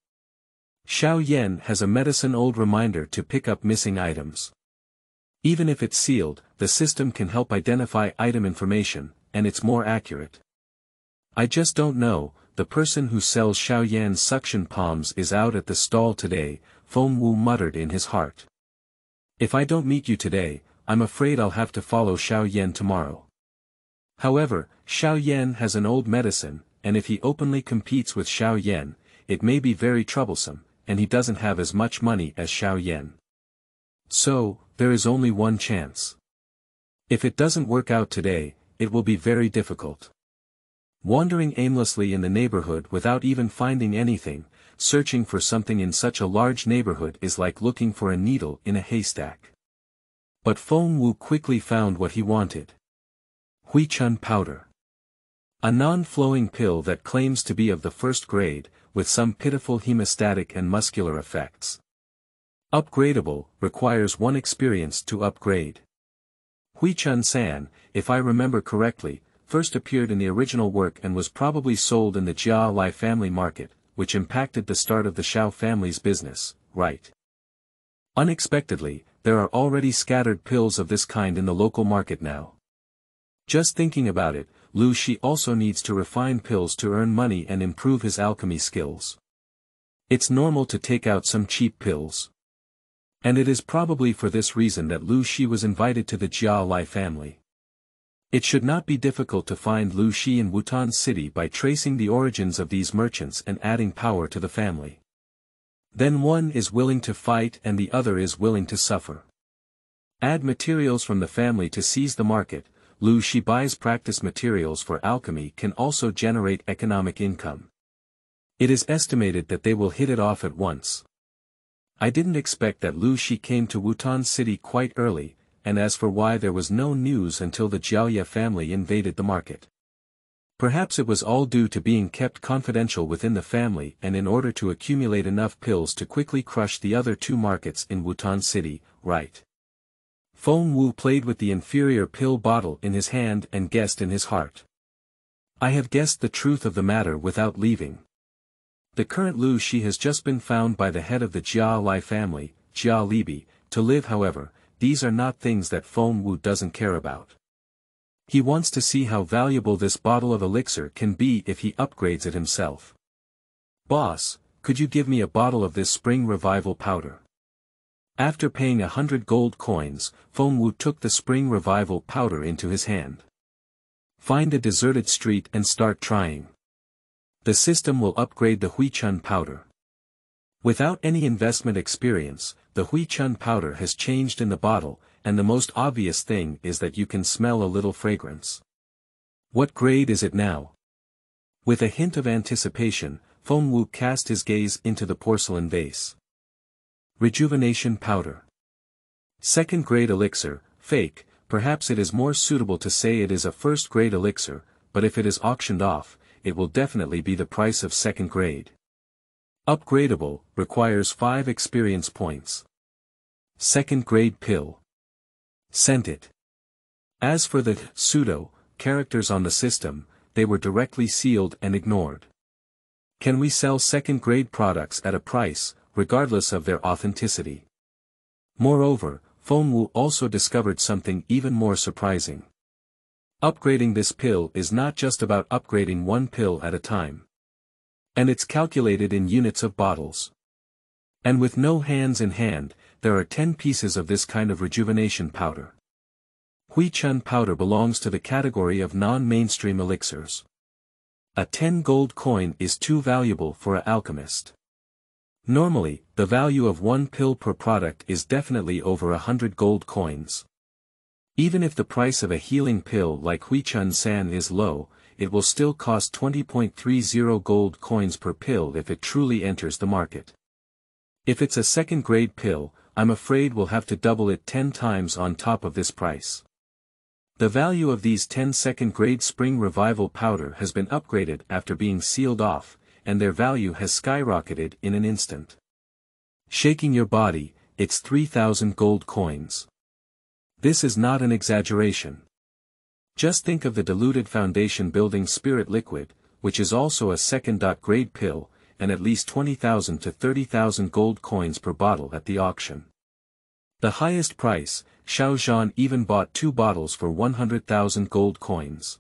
Xiao Yan has a medicine old reminder to pick up missing items. Even if it's sealed, the system can help identify item information, and it's more accurate. I just don't know, the person who sells Xiao Yan's suction palms is out at the stall today, Feng Wu muttered in his heart. If I don't meet you today, I'm afraid I'll have to follow Xiao Yan tomorrow. However, Xiao Yan has an old medicine, and if he openly competes with Xiao Yan, it may be very troublesome, and he doesn't have as much money as Xiao Yan. So, there is only one chance. If it doesn't work out today, it will be very difficult. Wandering aimlessly in the neighborhood without even finding anything, searching for something in such a large neighborhood is like looking for a needle in a haystack. But Feng Wu quickly found what he wanted. Hui Chun powder. A non-flowing pill that claims to be of the first grade, with some pitiful hemostatic and muscular effects. Upgradable, requires one experience to upgrade. Hui Chun San, if I remember correctly, first appeared in the original work and was probably sold in the Jia Lie family market, which impacted the start of the Xiao family's business, right? Unexpectedly, there are already scattered pills of this kind in the local market now. Just thinking about it, Lu Shi also needs to refine pills to earn money and improve his alchemy skills. It's normal to take out some cheap pills. And it is probably for this reason that Lu Shi was invited to the Jia Lie family. It should not be difficult to find Lu Shi in Wutan City by tracing the origins of these merchants and adding power to the family. Then one is willing to fight and the other is willing to suffer. Add materials from the family to seize the market. Lu Shi buys practice materials for alchemy can also generate economic income. It is estimated that they will hit it off at once. I didn't expect that Lu Shi came to Wutan City quite early, and as for why there was no news until the Jiaoye family invaded the market. Perhaps it was all due to being kept confidential within the family and in order to accumulate enough pills to quickly crush the other two markets in Wutan City, right? Feng Wu played with the inferior pill bottle in his hand and guessed in his heart. I have guessed the truth of the matter without leaving. The current Lu Shi has just been found by the head of the Jia Lie family, Jia Lie Bi. To live however, these are not things that Feng Wu doesn't care about. He wants to see how valuable this bottle of elixir can be if he upgrades it himself. Boss, could you give me a bottle of this spring revival powder? After paying a hundred gold coins, Feng Wu took the spring revival powder into his hand. Find a deserted street and start trying. The system will upgrade the Hui Chun powder. Without any investment experience, the Hui Chun powder has changed in the bottle, and the most obvious thing is that you can smell a little fragrance. What grade is it now? With a hint of anticipation, Feng Wu cast his gaze into the porcelain vase. Rejuvenation powder. Second grade elixir, fake, perhaps it is more suitable to say it is a first grade elixir, but if it is auctioned off, it will definitely be the price of second grade. Upgradable, requires five experience points. Second grade pill. Sent it. As for the pseudo characters on the system, they were directly sealed and ignored. Can we sell second-grade products at a price, regardless of their authenticity? Moreover, Feng Wu also discovered something even more surprising. Upgrading this pill is not just about upgrading one pill at a time. And it's calculated in units of bottles. And with no hands in hand, there are ten pieces of this kind of rejuvenation powder. Hui Chun powder belongs to the category of non-mainstream elixirs. A ten gold coin is too valuable for an alchemist. Normally, the value of one pill per product is definitely over a hundred gold coins. Even if the price of a healing pill like Hui Chun San is low, it will still cost twenty point three zero gold coins per pill if it truly enters the market. If it's a second-grade pill, I'm afraid we'll have to double it ten times on top of this price. The value of these ten second-grade spring revival powder has been upgraded after being sealed off, and their value has skyrocketed in an instant. Shaking your body, it's three thousand gold coins. This is not an exaggeration. Just think of the diluted foundation building spirit liquid, which is also a second-grade pill, and at least twenty thousand to thirty thousand gold coins per bottle at the auction. The highest price, Xiao Zhan even bought two bottles for one hundred thousand gold coins.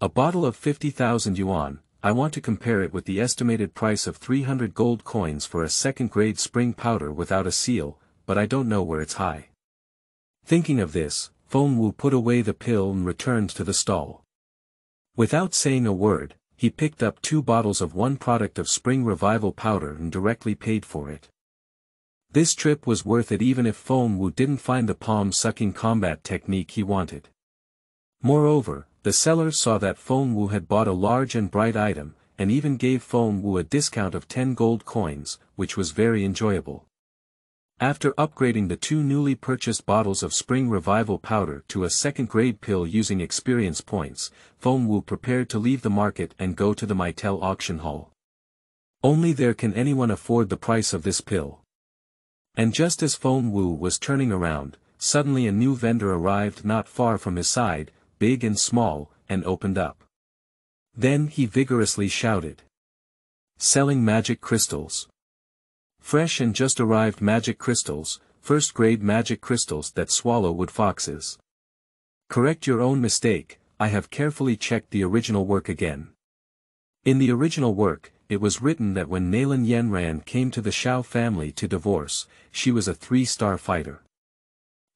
A bottle of fifty thousand yuan, I want to compare it with the estimated price of three hundred gold coins for a second-grade spring powder without a seal, but I don't know where it's high. Thinking of this, Feng Wu put away the pill and returned to the stall. Without saying a word, he picked up two bottles of one product of spring revival powder and directly paid for it. This trip was worth it even if Feng Wu didn't find the palm-sucking combat technique he wanted. Moreover, the seller saw that Feng Wu had bought a large and bright item, and even gave Feng Wu a discount of ten gold coins, which was very enjoyable. After upgrading the two newly purchased bottles of spring revival powder to a second-grade pill using experience points, Feng Wu prepared to leave the market and go to the Mittel Auction Hall. Only there can anyone afford the price of this pill. And just as Feng Wu was turning around, suddenly a new vendor arrived not far from his side, big and small, and opened up. Then he vigorously shouted. Selling magic crystals. Fresh and just arrived magic crystals, first grade magic crystals that swallow wood foxes. Correct your own mistake, I have carefully checked the original work again. In the original work, it was written that when Nalan Yanran came to the Xiao family to divorce, she was a three-star fighter.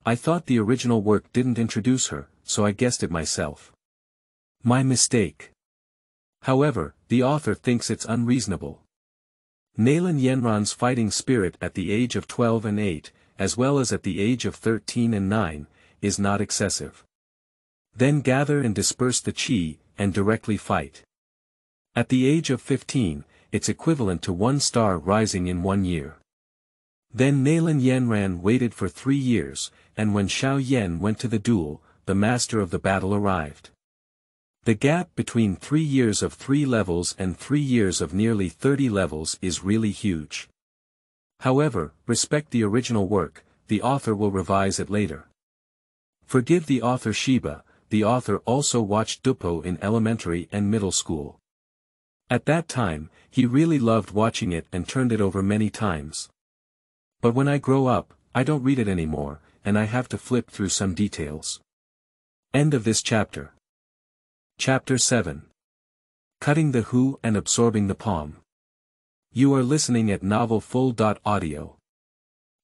I thought the original work didn't introduce her, so I guessed it myself. My mistake. However, the author thinks it's unreasonable. Nalan Yanran's fighting spirit at the age of twelve and eight, as well as at the age of thirteen and nine, is not excessive. Then gather and disperse the qi, and directly fight. At the age of fifteen, it's equivalent to one star rising in one year. Then Nalan Yanran waited for three years, and when Xiao Yan went to the duel, the master of the battle arrived. The gap between three years of three levels and three years of nearly thirty levels is really huge. However, respect the original work, the author will revise it later. Forgive the author Shiba, the author also watched Dou Po in elementary and middle school. At that time, he really loved watching it and turned it over many times. But when I grow up, I don't read it anymore, and I have to flip through some details. End of this chapter. Chapter seven. Cutting the Hu and Absorbing the Palm. You are listening at Novel Full Audio.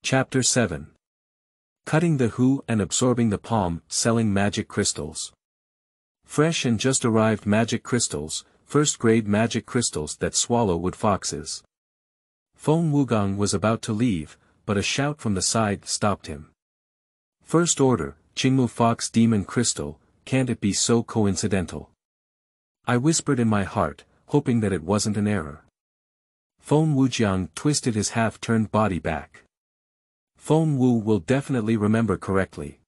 Chapter seven. Cutting the Hu and Absorbing the Palm, Selling Magic Crystals. Fresh and just arrived magic crystals, first grade magic crystals that swallow wood foxes. Feng Wugang was about to leave, but a shout from the side stopped him. First order, Qingmu Fox Demon Crystal, can't it be so coincidental? I whispered in my heart, hoping that it wasn't an error. Feng Wujiang twisted his half-turned body back. Feng Wu will definitely remember correctly.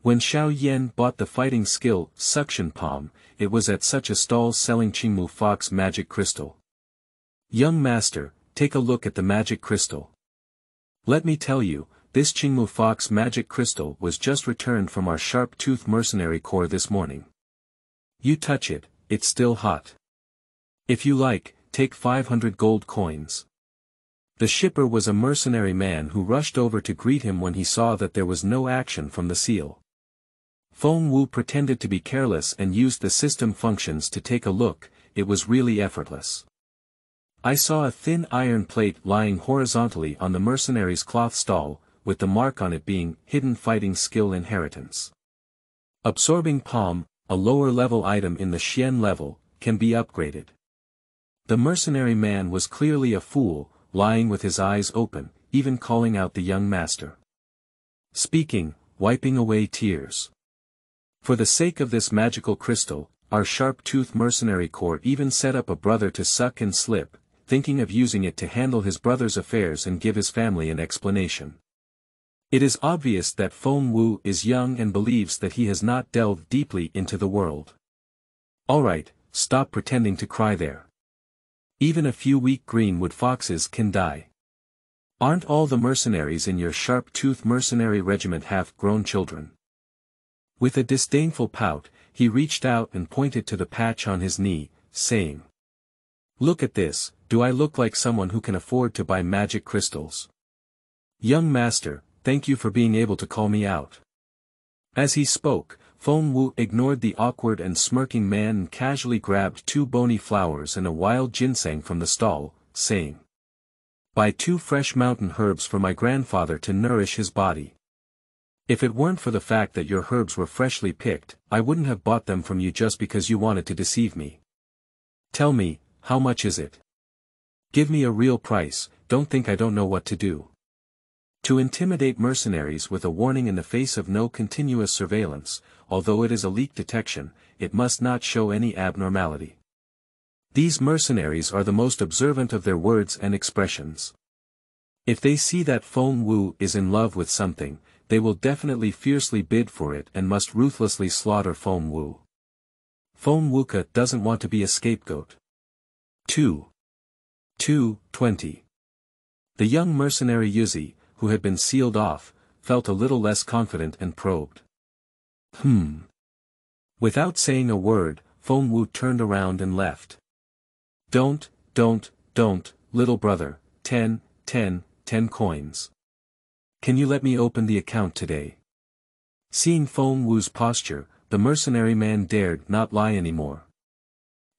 When Xiao Yan bought the fighting skill suction palm, it was at such a stall selling Qingmu Fox magic crystal. Young master, take a look at the magic crystal. Let me tell you, this Qingmu Fox magic crystal was just returned from our sharp-toothed mercenary corps this morning. You touch it, it's still hot. If you like, take five hundred gold coins. The shipper was a mercenary man who rushed over to greet him when he saw that there was no action from the seal. Feng Wu pretended to be careless and used the system functions to take a look. It was really effortless. I saw a thin iron plate lying horizontally on the mercenary's cloth stall, with the mark on it being hidden fighting skill inheritance. Absorbing palm, a lower level item in the Xian level, can be upgraded. The mercenary man was clearly a fool, lying with his eyes open, even calling out the young master. Speaking, wiping away tears. For the sake of this magical crystal, our sharp-toothed mercenary corps even set up a brother to suck and slip, thinking of using it to handle his brother's affairs and give his family an explanation. It is obvious that Feng Wu is young and believes that he has not delved deeply into the world. Alright, stop pretending to cry there. Even a few weak green wood foxes can die. Aren't all the mercenaries in your sharp-toothed mercenary regiment half-grown children? With a disdainful pout, he reached out and pointed to the patch on his knee, saying, "Look at this, do I look like someone who can afford to buy magic crystals? Young master, thank you for being able to call me out." As he spoke, Feng Wu ignored the awkward and smirking man and casually grabbed two bony flowers and a wild ginseng from the stall, saying, "Buy two fresh mountain herbs for my grandfather to nourish his body. If it weren't for the fact that your herbs were freshly picked, I wouldn't have bought them from you just because you wanted to deceive me. Tell me, how much is it? Give me a real price, don't think I don't know what to do." To intimidate mercenaries with a warning in the face of no continuous surveillance, although it is a leak detection, it must not show any abnormality. These mercenaries are the most observant of their words and expressions. If they see that Feng Wu is in love with something, they will definitely fiercely bid for it and must ruthlessly slaughter Feng Wu. Feng Wuka doesn't want to be a scapegoat. two two twenty. The young mercenary Yuzi, who had been sealed off, felt a little less confident and probed. Hmm. Without saying a word, Feng Wu turned around and left. Don't, don't, don't, little brother, ten, ten, ten coins. Can you let me open the account today? Seeing Feng Wu's posture, the mercenary man dared not lie anymore.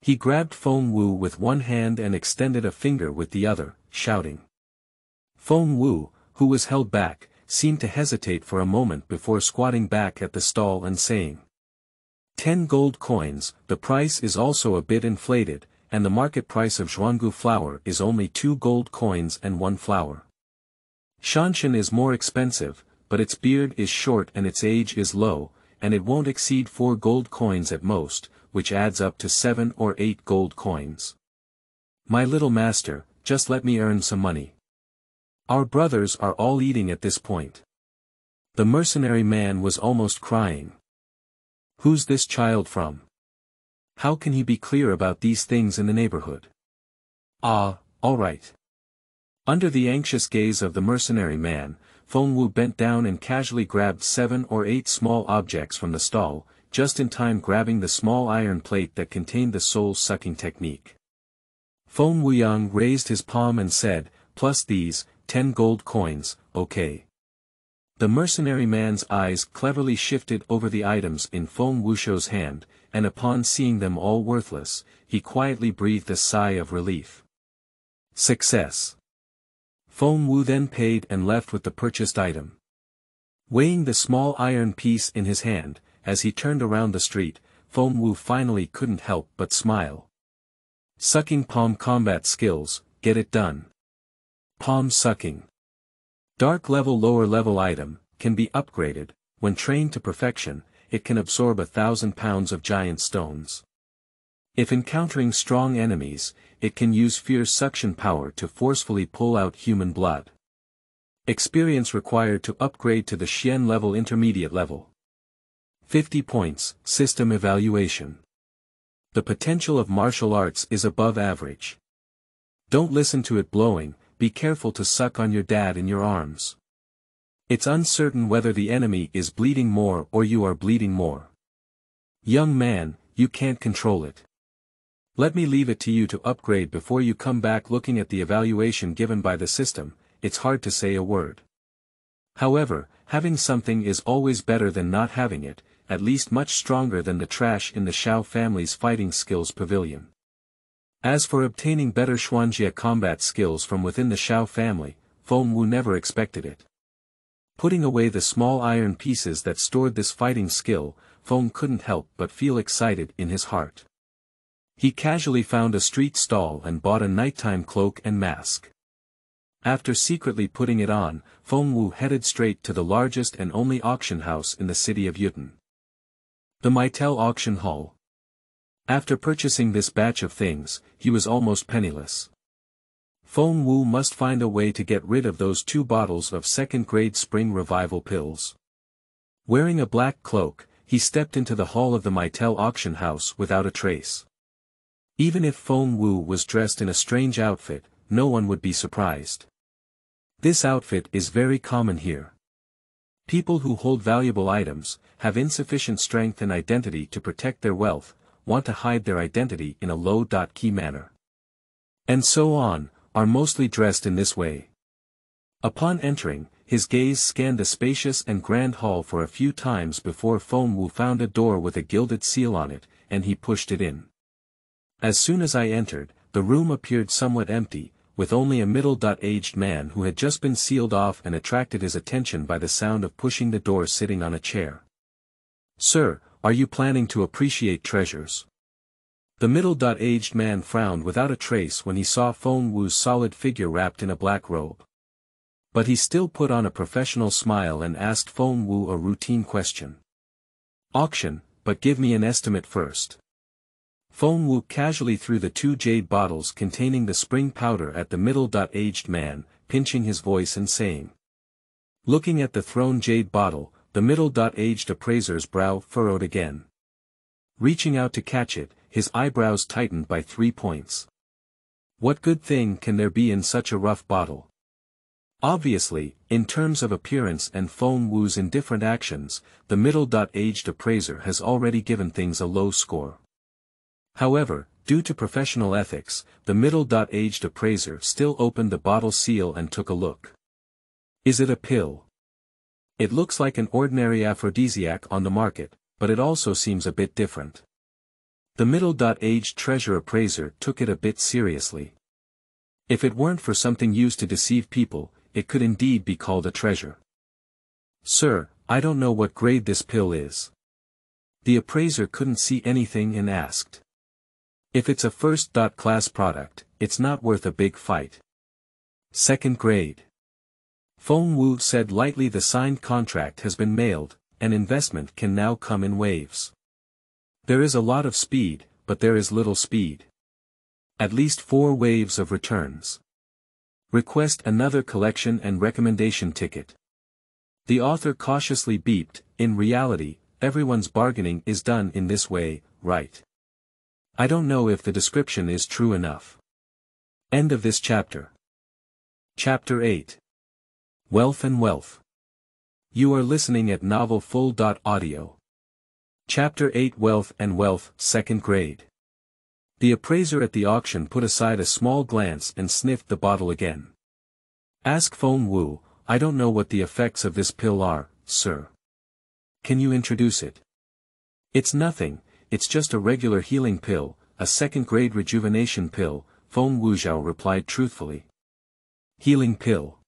He grabbed Feng Wu with one hand and extended a finger with the other, shouting. Feng Wu, who was held back, seemed to hesitate for a moment before squatting back at the stall and saying, Ten gold coins, the price is also a bit inflated, and the market price of Zhuanggu flower is only two gold coins and one flower. Shanshan is more expensive, but its beard is short and its age is low, and it won't exceed four gold coins at most, which adds up to seven or eight gold coins. My little master, just let me earn some money. Our brothers are all eating at this point. The mercenary man was almost crying. Who's this child from? How can he be clear about these things in the neighborhood? Ah, all right. Under the anxious gaze of the mercenary man, Feng Wu bent down and casually grabbed seven or eight small objects from the stall, just in time grabbing the small iron plate that contained the soul-sucking technique. Feng Wuyang raised his palm and said, Plus these, ten gold coins, okay. The mercenary man's eyes cleverly shifted over the items in Feng Wusho's hand, and upon seeing them all worthless, he quietly breathed a sigh of relief. Success. Feng Wu then paid and left with the purchased item. Weighing the small iron piece in his hand, as he turned around the street, Feng Wu finally couldn't help but smile. Sucking palm combat skills, get it done. Palm sucking. Dark level lower level item, can be upgraded. When trained to perfection, it can absorb a thousand pounds of giant stones. If encountering strong enemies, it can use fierce suction power to forcefully pull out human blood. Experience required to upgrade to the Xian level intermediate level. fifty points, System Evaluation. The potential of martial arts is above average. Don't listen to it blowing, be careful to suck on your dad in your arms. It's uncertain whether the enemy is bleeding more or you are bleeding more. Young man, you can't control it. Let me leave it to you to upgrade before you come back looking at the evaluation given by the system, it's hard to say a word. However, having something is always better than not having it, at least much stronger than the trash in the Xiao family's fighting skills pavilion. As for obtaining better Xuanjia combat skills from within the Xiao family, Feng Wu never expected it. Putting away the small iron pieces that stored this fighting skill, Feng couldn't help but feel excited in his heart. He casually found a street stall and bought a nighttime cloak and mask. After secretly putting it on, Feng Wu headed straight to the largest and only auction house in the city of Wutan. The Mittel Auction Hall. After purchasing this batch of things, he was almost penniless. Feng Wu must find a way to get rid of those two bottles of second-grade spring revival pills. Wearing a black cloak, he stepped into the hall of the Mittel Auction House without a trace. Even if Feng Wu was dressed in a strange outfit, no one would be surprised. This outfit is very common here. People who hold valuable items, have insufficient strength and identity to protect their wealth, want to hide their identity in a low-key manner. And so on, are mostly dressed in this way. Upon entering, his gaze scanned a spacious and grand hall for a few times before Feng Wu found a door with a gilded seal on it, and he pushed it in. As soon as I entered, the room appeared somewhat empty, with only a middle-aged man who had just been sealed off and attracted his attention by the sound of pushing the door sitting on a chair. Sir, are you planning to appreciate treasures? The middle-aged man frowned without a trace when he saw Feng Wu's solid figure wrapped in a black robe. But he still put on a professional smile and asked Feng Wu a routine question. Auction, but give me an estimate first. Feng Wu casually threw the two jade bottles containing the spring powder at the middle-aged man, pinching his voice and saying. Looking at the thrown jade bottle, the middle-aged appraiser's brow furrowed again. Reaching out to catch it, his eyebrows tightened by three points. What good thing can there be in such a rough bottle? Obviously, in terms of appearance and Feng Wu's indifferent actions, the middle-aged appraiser has already given things a low score. However, due to professional ethics, the middle-aged appraiser still opened the bottle seal and took a look. Is it a pill? It looks like an ordinary aphrodisiac on the market, but it also seems a bit different. The middle-aged treasure appraiser took it a bit seriously. If it weren't for something used to deceive people, it could indeed be called a treasure. Sir, I don't know what grade this pill is. The appraiser couldn't see anything and asked. If it's a first-class product, it's not worth a big fight. Second grade. Feng Wu said lightly the signed contract has been mailed, and investment can now come in waves. There is a lot of speed, but there is little speed. At least four waves of returns. Request another collection and recommendation ticket. The author cautiously beeped, in reality, everyone's bargaining is done in this way, right? I don't know if the description is true enough. End of this chapter. Chapter eight. Wealth and Wealth. You are listening at Novel Full. Audio. Chapter eight. Wealth and Wealth, Second Grade. The appraiser at the auction put aside a small glance and sniffed the bottle again. Ask Feng Wu, I don't know what the effects of this pill are, sir. Can you introduce it? It's nothing. It's just a regular healing pill, a second-grade rejuvenation pill, Feng Wu Zhao replied truthfully. Healing pill.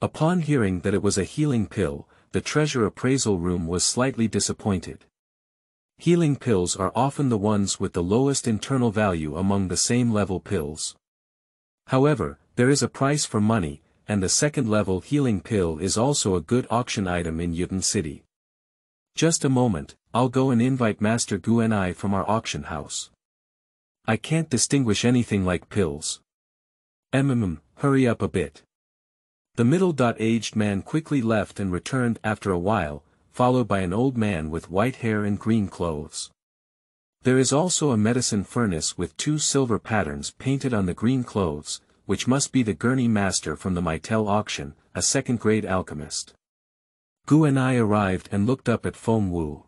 Upon hearing that it was a healing pill, the treasure appraisal room was slightly disappointed. Healing pills are often the ones with the lowest internal value among the same level pills. However, there is a price for money, and the second level healing pill is also a good auction item in Yudan City. Just a moment, I'll go and invite Master Gu and I from our auction house. I can't distinguish anything like pills. Mm, hurry up a bit. The middle-aged man quickly left and returned after a while, followed by an old man with white hair and green clothes. There is also a medicine furnace with two silver patterns painted on the green clothes, which must be the gurney master from the Mittel auction, a second-grade alchemist. Gu and I arrived and looked up at Feng Wu.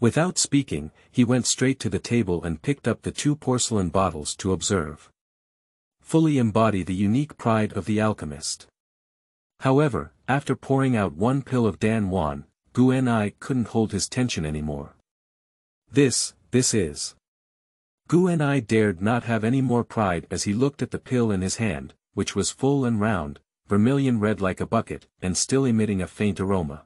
Without speaking, he went straight to the table and picked up the two porcelain bottles to observe. Fully embody the unique pride of the alchemist. However, after pouring out one pill of Dan Wan, Gu Ni couldn't hold his tension anymore. This, this is. Gu Ni dared not have any more pride as he looked at the pill in his hand, which was full and round, vermilion red like a bucket, and still emitting a faint aroma.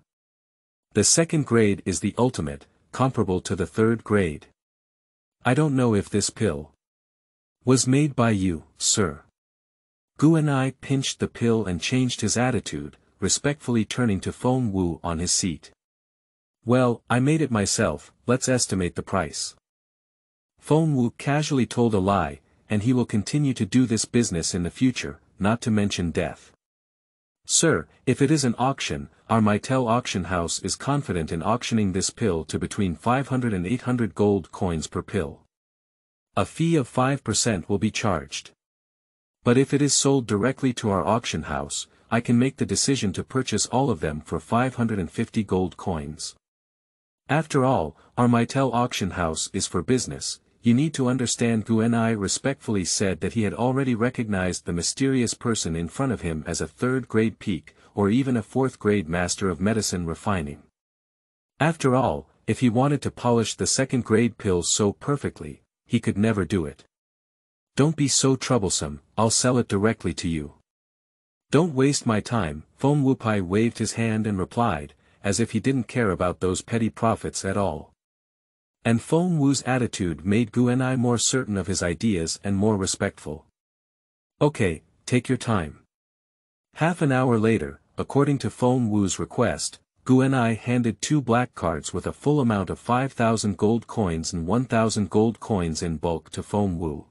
The second grade is the ultimate, comparable to the third grade. I don't know if this pill was made by you, sir. Gu and I pinched the pill and changed his attitude, respectfully turning to Feng Wu on his seat. Well, I made it myself, let's estimate the price. Feng Wu casually told a lie, and he will continue to do this business in the future, not to mention death. Sir, if it is an auction, our Mittel auction house is confident in auctioning this pill to between five hundred and eight hundred gold coins per pill. A fee of five percent will be charged. But if it is sold directly to our auction house, I can make the decision to purchase all of them for five hundred fifty gold coins. After all, our Mittel auction house is for business, you need to understand. Gu Ni respectfully said that he had already recognized the mysterious person in front of him as a third-grade peak, or even a fourth-grade master of medicine refining. After all, if he wanted to polish the second-grade pill so perfectly, he could never do it. Don't be so troublesome, I'll sell it directly to you. Don't waste my time, Feng Wupai waved his hand and replied, as if he didn't care about those petty profits at all. And Feng Wu's attitude made Gu Ni more certain of his ideas and more respectful. Okay, take your time. Half an hour later, according to Feng Wu's request, Gu Ni handed two black cards with a full amount of five thousand gold coins and one thousand gold coins in bulk to Feng Wu.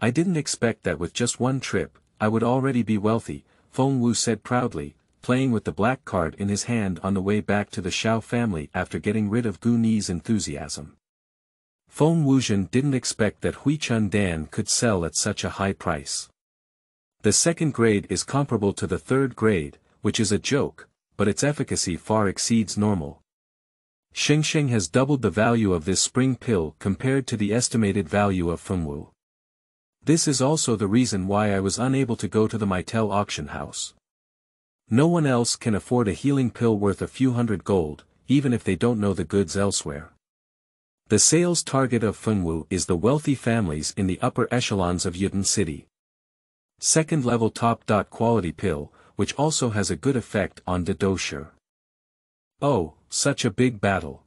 I didn't expect that with just one trip, I would already be wealthy, Feng Wu said proudly, playing with the black card in his hand on the way back to the Xiao family after getting rid of Gu Ni's enthusiasm. Feng Wuzhen didn't expect that Hui Chun Dan could sell at such a high price. The second grade is comparable to the third grade, which is a joke, but its efficacy far exceeds normal. Shengsheng has doubled the value of this spring pill compared to the estimated value of Feng Wu. This is also the reason why I was unable to go to the Mittel auction house. No one else can afford a healing pill worth a few hundred gold, even if they don't know the goods elsewhere. The sales target of Feng Wu is the wealthy families in the upper echelons of Yudan City. Second level top-quality pill, which also has a good effect on the Dosher. Oh, such a big battle.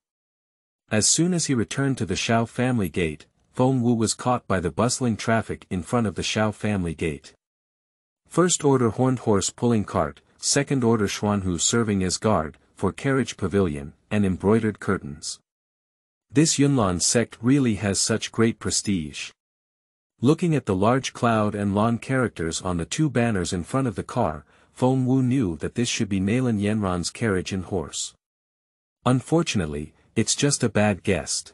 As soon as he returned to the Xiao family gate, Feng Wu was caught by the bustling traffic in front of the Xiao family gate. First order horned horse pulling cart, second order Xuanhu serving as guard, for carriage pavilion, and embroidered curtains. This Yunlan sect really has such great prestige. Looking at the large cloud and lawn characters on the two banners in front of the car, Feng Wu knew that this should be Nalan Yanran's carriage and horse. Unfortunately, it's just a bad guest.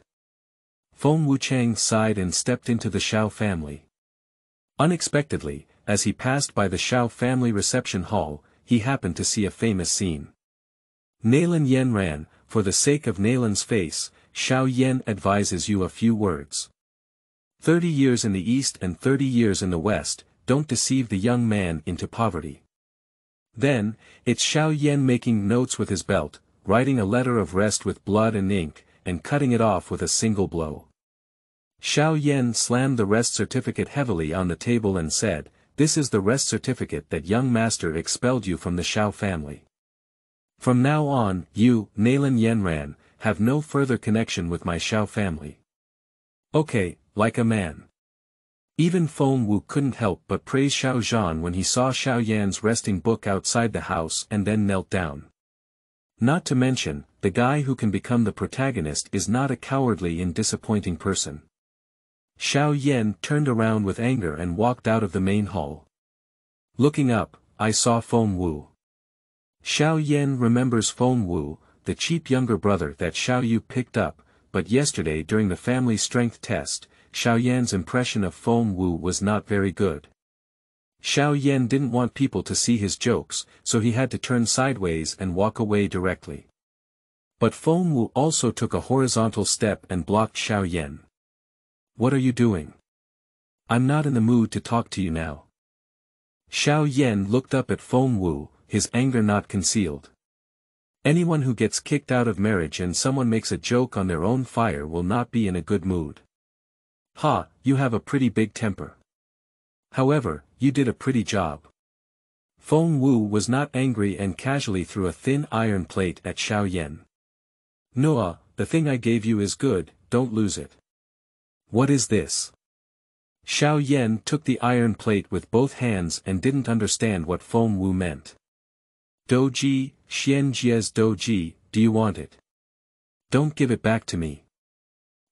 Feng Wu Chang sighed and stepped into the Xiao family. Unexpectedly, as he passed by the Xiao family reception hall, he happened to see a famous scene. Nalan Yanran, for the sake of Nalan's face, Xiao Yan advises you a few words. Thirty years in the East and thirty years in the West, don't deceive the young man into poverty. Then, it's Xiao Yan making notes with his belt, writing a letter of rest with blood and ink, and cutting it off with a single blow. Xiao Yan slammed the rest certificate heavily on the table and said, "This is the rest certificate that young master expelled you from the Xiao family. From now on, you, Nalan Yanran, have no further connection with my Xiao family." "Okay, like a man." Even Feng Wu couldn't help but praise Xiao Zhan when he saw Xiao Yan's resting book outside the house and then knelt down. Not to mention, the guy who can become the protagonist is not a cowardly and disappointing person. Xiao Yan turned around with anger and walked out of the main hall. Looking up, I saw Feng Wu. Xiao Yan remembers Feng Wu, the cheap younger brother that Xiao Yu picked up, but yesterday during the family strength test, Xiao Yan's impression of Feng Wu was not very good. Xiao Yan didn't want people to see his jokes, so he had to turn sideways and walk away directly. But Feng Wu also took a horizontal step and blocked Xiao Yan. "What are you doing? I'm not in the mood to talk to you now." Xiao Yan looked up at Feng Wu, his anger not concealed. Anyone who gets kicked out of marriage and someone makes a joke on their own fire will not be in a good mood. "Ha, you have a pretty big temper. However, you did a pretty job." Feng Wu was not angry and casually threw a thin iron plate at Xiao Yan. "Noah, the thing I gave you is good, don't lose it." "What is this?" Xiao Yan took the iron plate with both hands and didn't understand what Feng Wu meant. "Dou Qi, Xian Jie's Dou Qi, do you want it? Don't give it back to me."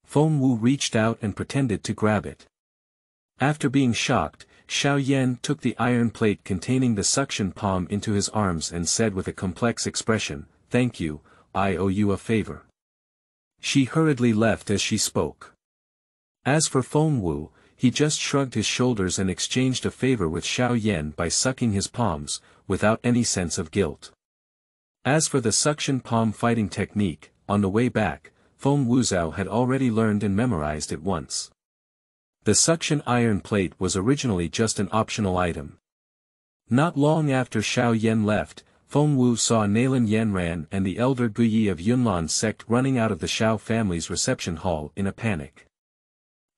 Feng Wu reached out and pretended to grab it. After being shocked, Xiao Yan took the iron plate containing the suction palm into his arms and said with a complex expression, "Thank you, I owe you a favor." She hurriedly left as she spoke. As for Feng Wu, he just shrugged his shoulders and exchanged a favor with Xiao Yan by sucking his palms, without any sense of guilt. As for the suction palm fighting technique, on the way back, Feng Wuzhou had already learned and memorized it once. The suction iron plate was originally just an optional item. Not long after Xiao Yan left, Feng Wu saw Nalan Yanran and the elder Gu Yi of Yunlan sect running out of the Xiao family's reception hall in a panic.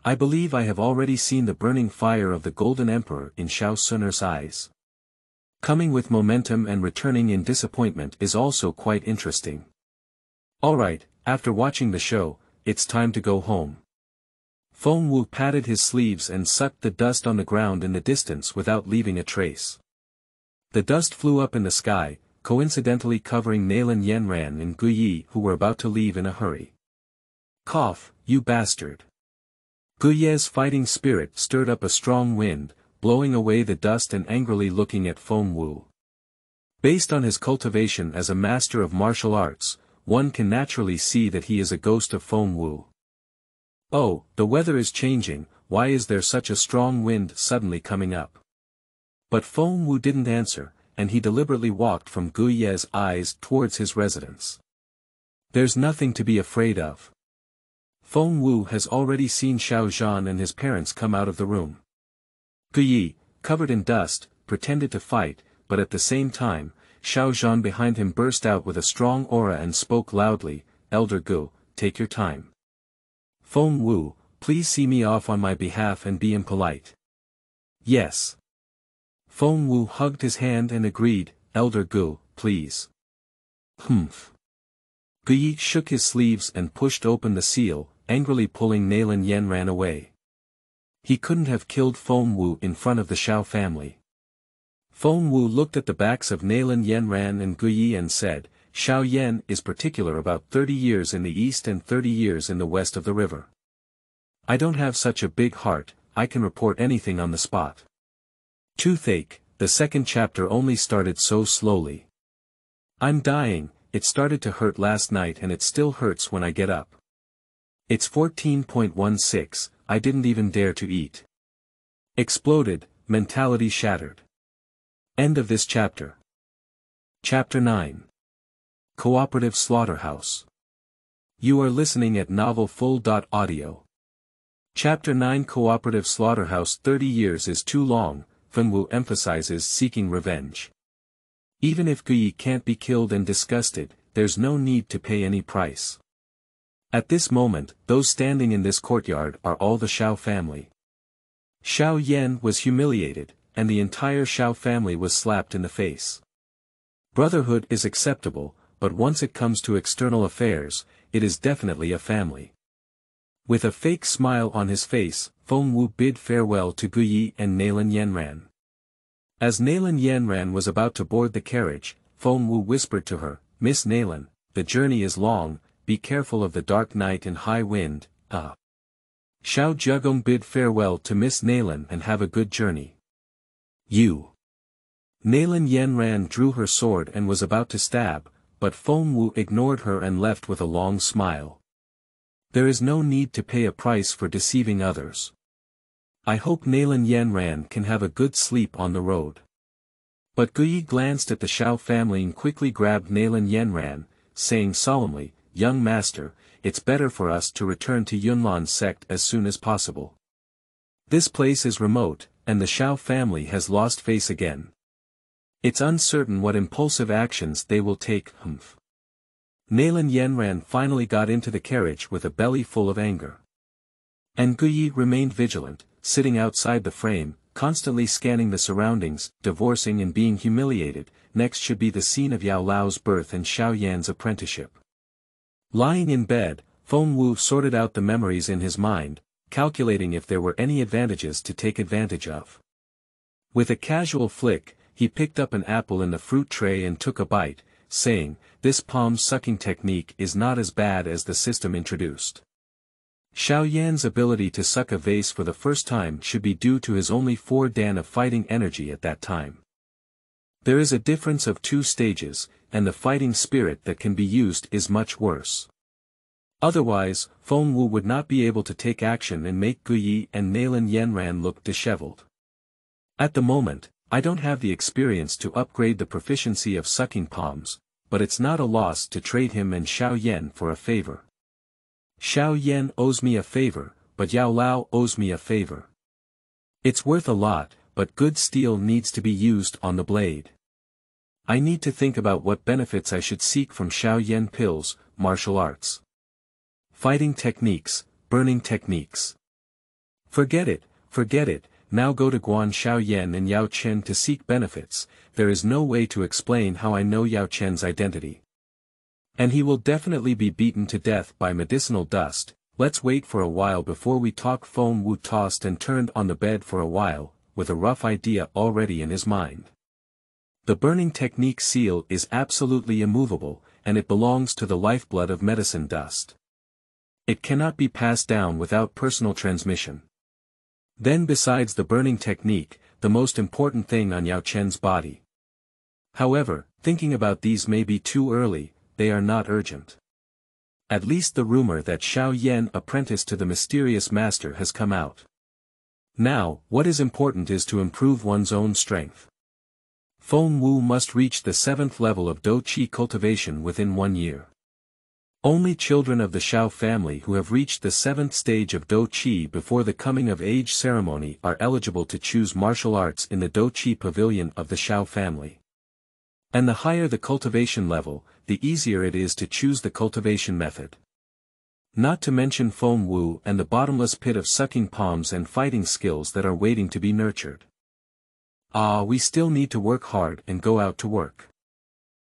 "I believe I have already seen the burning fire of the Golden Emperor in Xiao Xun'er's eyes. Coming with momentum and returning in disappointment is also quite interesting. Alright, after watching the show, it's time to go home." Feng Wu patted his sleeves and sucked the dust on the ground in the distance without leaving a trace. The dust flew up in the sky, coincidentally covering Nalan Yanran and Gu Yi who were about to leave in a hurry. "Cough, you bastard." Gu Ye's fighting spirit stirred up a strong wind, blowing away the dust and angrily looking at Feng Wu. Based on his cultivation as a master of martial arts, one can naturally see that he is a ghost of Feng Wu. "Oh, the weather is changing, why is there such a strong wind suddenly coming up?" But Feng Wu didn't answer, and he deliberately walked from Gu Ye's eyes towards his residence. "There's nothing to be afraid of. Feng Wu has already seen Xiao Zhan and his parents come out of the room." Gu Yi, covered in dust, pretended to fight, but at the same time, Xiao Zhan behind him burst out with a strong aura and spoke loudly, "Elder Gu, take your time. Feng Wu, please see me off on my behalf and be impolite." "Yes." Feng Wu hugged his hand and agreed, "Elder Gu, please." "Humph." Gu Yi shook his sleeves and pushed open the seal, angrily pulling Nalan Yanran away. He couldn't have killed Feng Wu in front of the Xiao family. Feng Wu looked at the backs of Nalan Yanran and Gu Yi and said, "Xiao Yan is particular about thirty years in the east and thirty years in the west of the river. I don't have such a big heart, I can report anything on the spot." Toothache, the second chapter only started so slowly. I'm dying, it started to hurt last night and it still hurts when I get up. It's fourteen point one six, I didn't even dare to eat. Exploded, mentality shattered. End of this chapter. Chapter nine. Cooperative Slaughterhouse. You are listening at novel full dot audio. Chapter nine Cooperative Slaughterhouse. Thirty years is too long, Feng Wu emphasizes seeking revenge. Even if Gu Yi can't be killed and disgusted, there's no need to pay any price. At this moment, those standing in this courtyard are all the Xiao family. Xiao Yan was humiliated, and the entire Xiao family was slapped in the face. Brotherhood is acceptable, but once it comes to external affairs, it is definitely a family. With a fake smile on his face, Feng Wu bid farewell to Gu Yi and Nalan Yanran. As Nalan Yanran was about to board the carriage, Feng Wu whispered to her, "Miss Nalan, the journey is long, be careful of the dark night and high wind, ah. Uh. Xiao Zhegong bid farewell to Miss Nalan and have a good journey. You." Nalan Yanran drew her sword and was about to stab, but Feng Wu ignored her and left with a long smile. There is no need to pay a price for deceiving others. I hope Nalan Yanran can have a good sleep on the road. But Gu Yi glanced at the Xiao family and quickly grabbed Nalan Yanran, saying solemnly, "Young master, it's better for us to return to Yunlan sect as soon as possible. This place is remote, and the Xiao family has lost face again. It's uncertain what impulsive actions they will take." Humph. Nalan Yanran finally got into the carriage with a belly full of anger. And Gu Yi remained vigilant, sitting outside the frame, constantly scanning the surroundings, divorcing and being humiliated. Next should be the scene of Yao Lao's birth and Xiao Yan's apprenticeship. Lying in bed, Feng Wu sorted out the memories in his mind, calculating if there were any advantages to take advantage of. With a casual flick, he picked up an apple in the fruit tray and took a bite, saying, "This palm-sucking technique is not as bad as the system introduced." Xiao Yan's ability to suck a vase for the first time should be due to his only four dan of fighting energy at that time. There is a difference of two stages, and the fighting spirit that can be used is much worse. Otherwise, Feng Wu would not be able to take action and make Gu Yi and Nalan Yanran look disheveled. At the moment, I don't have the experience to upgrade the proficiency of sucking palms, but it's not a loss to trade him and Xiao Yan for a favor. Xiao Yan owes me a favor, but Yao Lao owes me a favor. It's worth a lot, but good steel needs to be used on the blade. I need to think about what benefits I should seek from Xiao Yan pills, martial arts. Fighting techniques, burning techniques. Forget it, forget it, now go to Guan Xiao Yan and Yao Chen to seek benefits. There is no way to explain how I know Yao Chen's identity. And he will definitely be beaten to death by medicinal dust. Let's wait for a while before we talk. Feng Wu tossed and turned on the bed for a while, with a rough idea already in his mind. The burning technique seal is absolutely immovable, and it belongs to the lifeblood of medicine dust. It cannot be passed down without personal transmission. Then besides the burning technique, the most important thing on Yao Chen's body. However, thinking about these may be too early. They are not urgent. At least the rumor that Xiao Yan apprenticed to the mysterious master has come out. Now, what is important is to improve one's own strength. Feng Wu must reach the seventh level of Dou Qi cultivation within one year. Only children of the Xiao family who have reached the seventh stage of Dou Qi before the coming of age ceremony are eligible to choose martial arts in the Dou Qi pavilion of the Xiao family. And the higher the cultivation level, the easier it is to choose the cultivation method. Not to mention Feng Wu and the bottomless pit of sucking palms and fighting skills that are waiting to be nurtured. Ah, we still need to work hard and go out to work.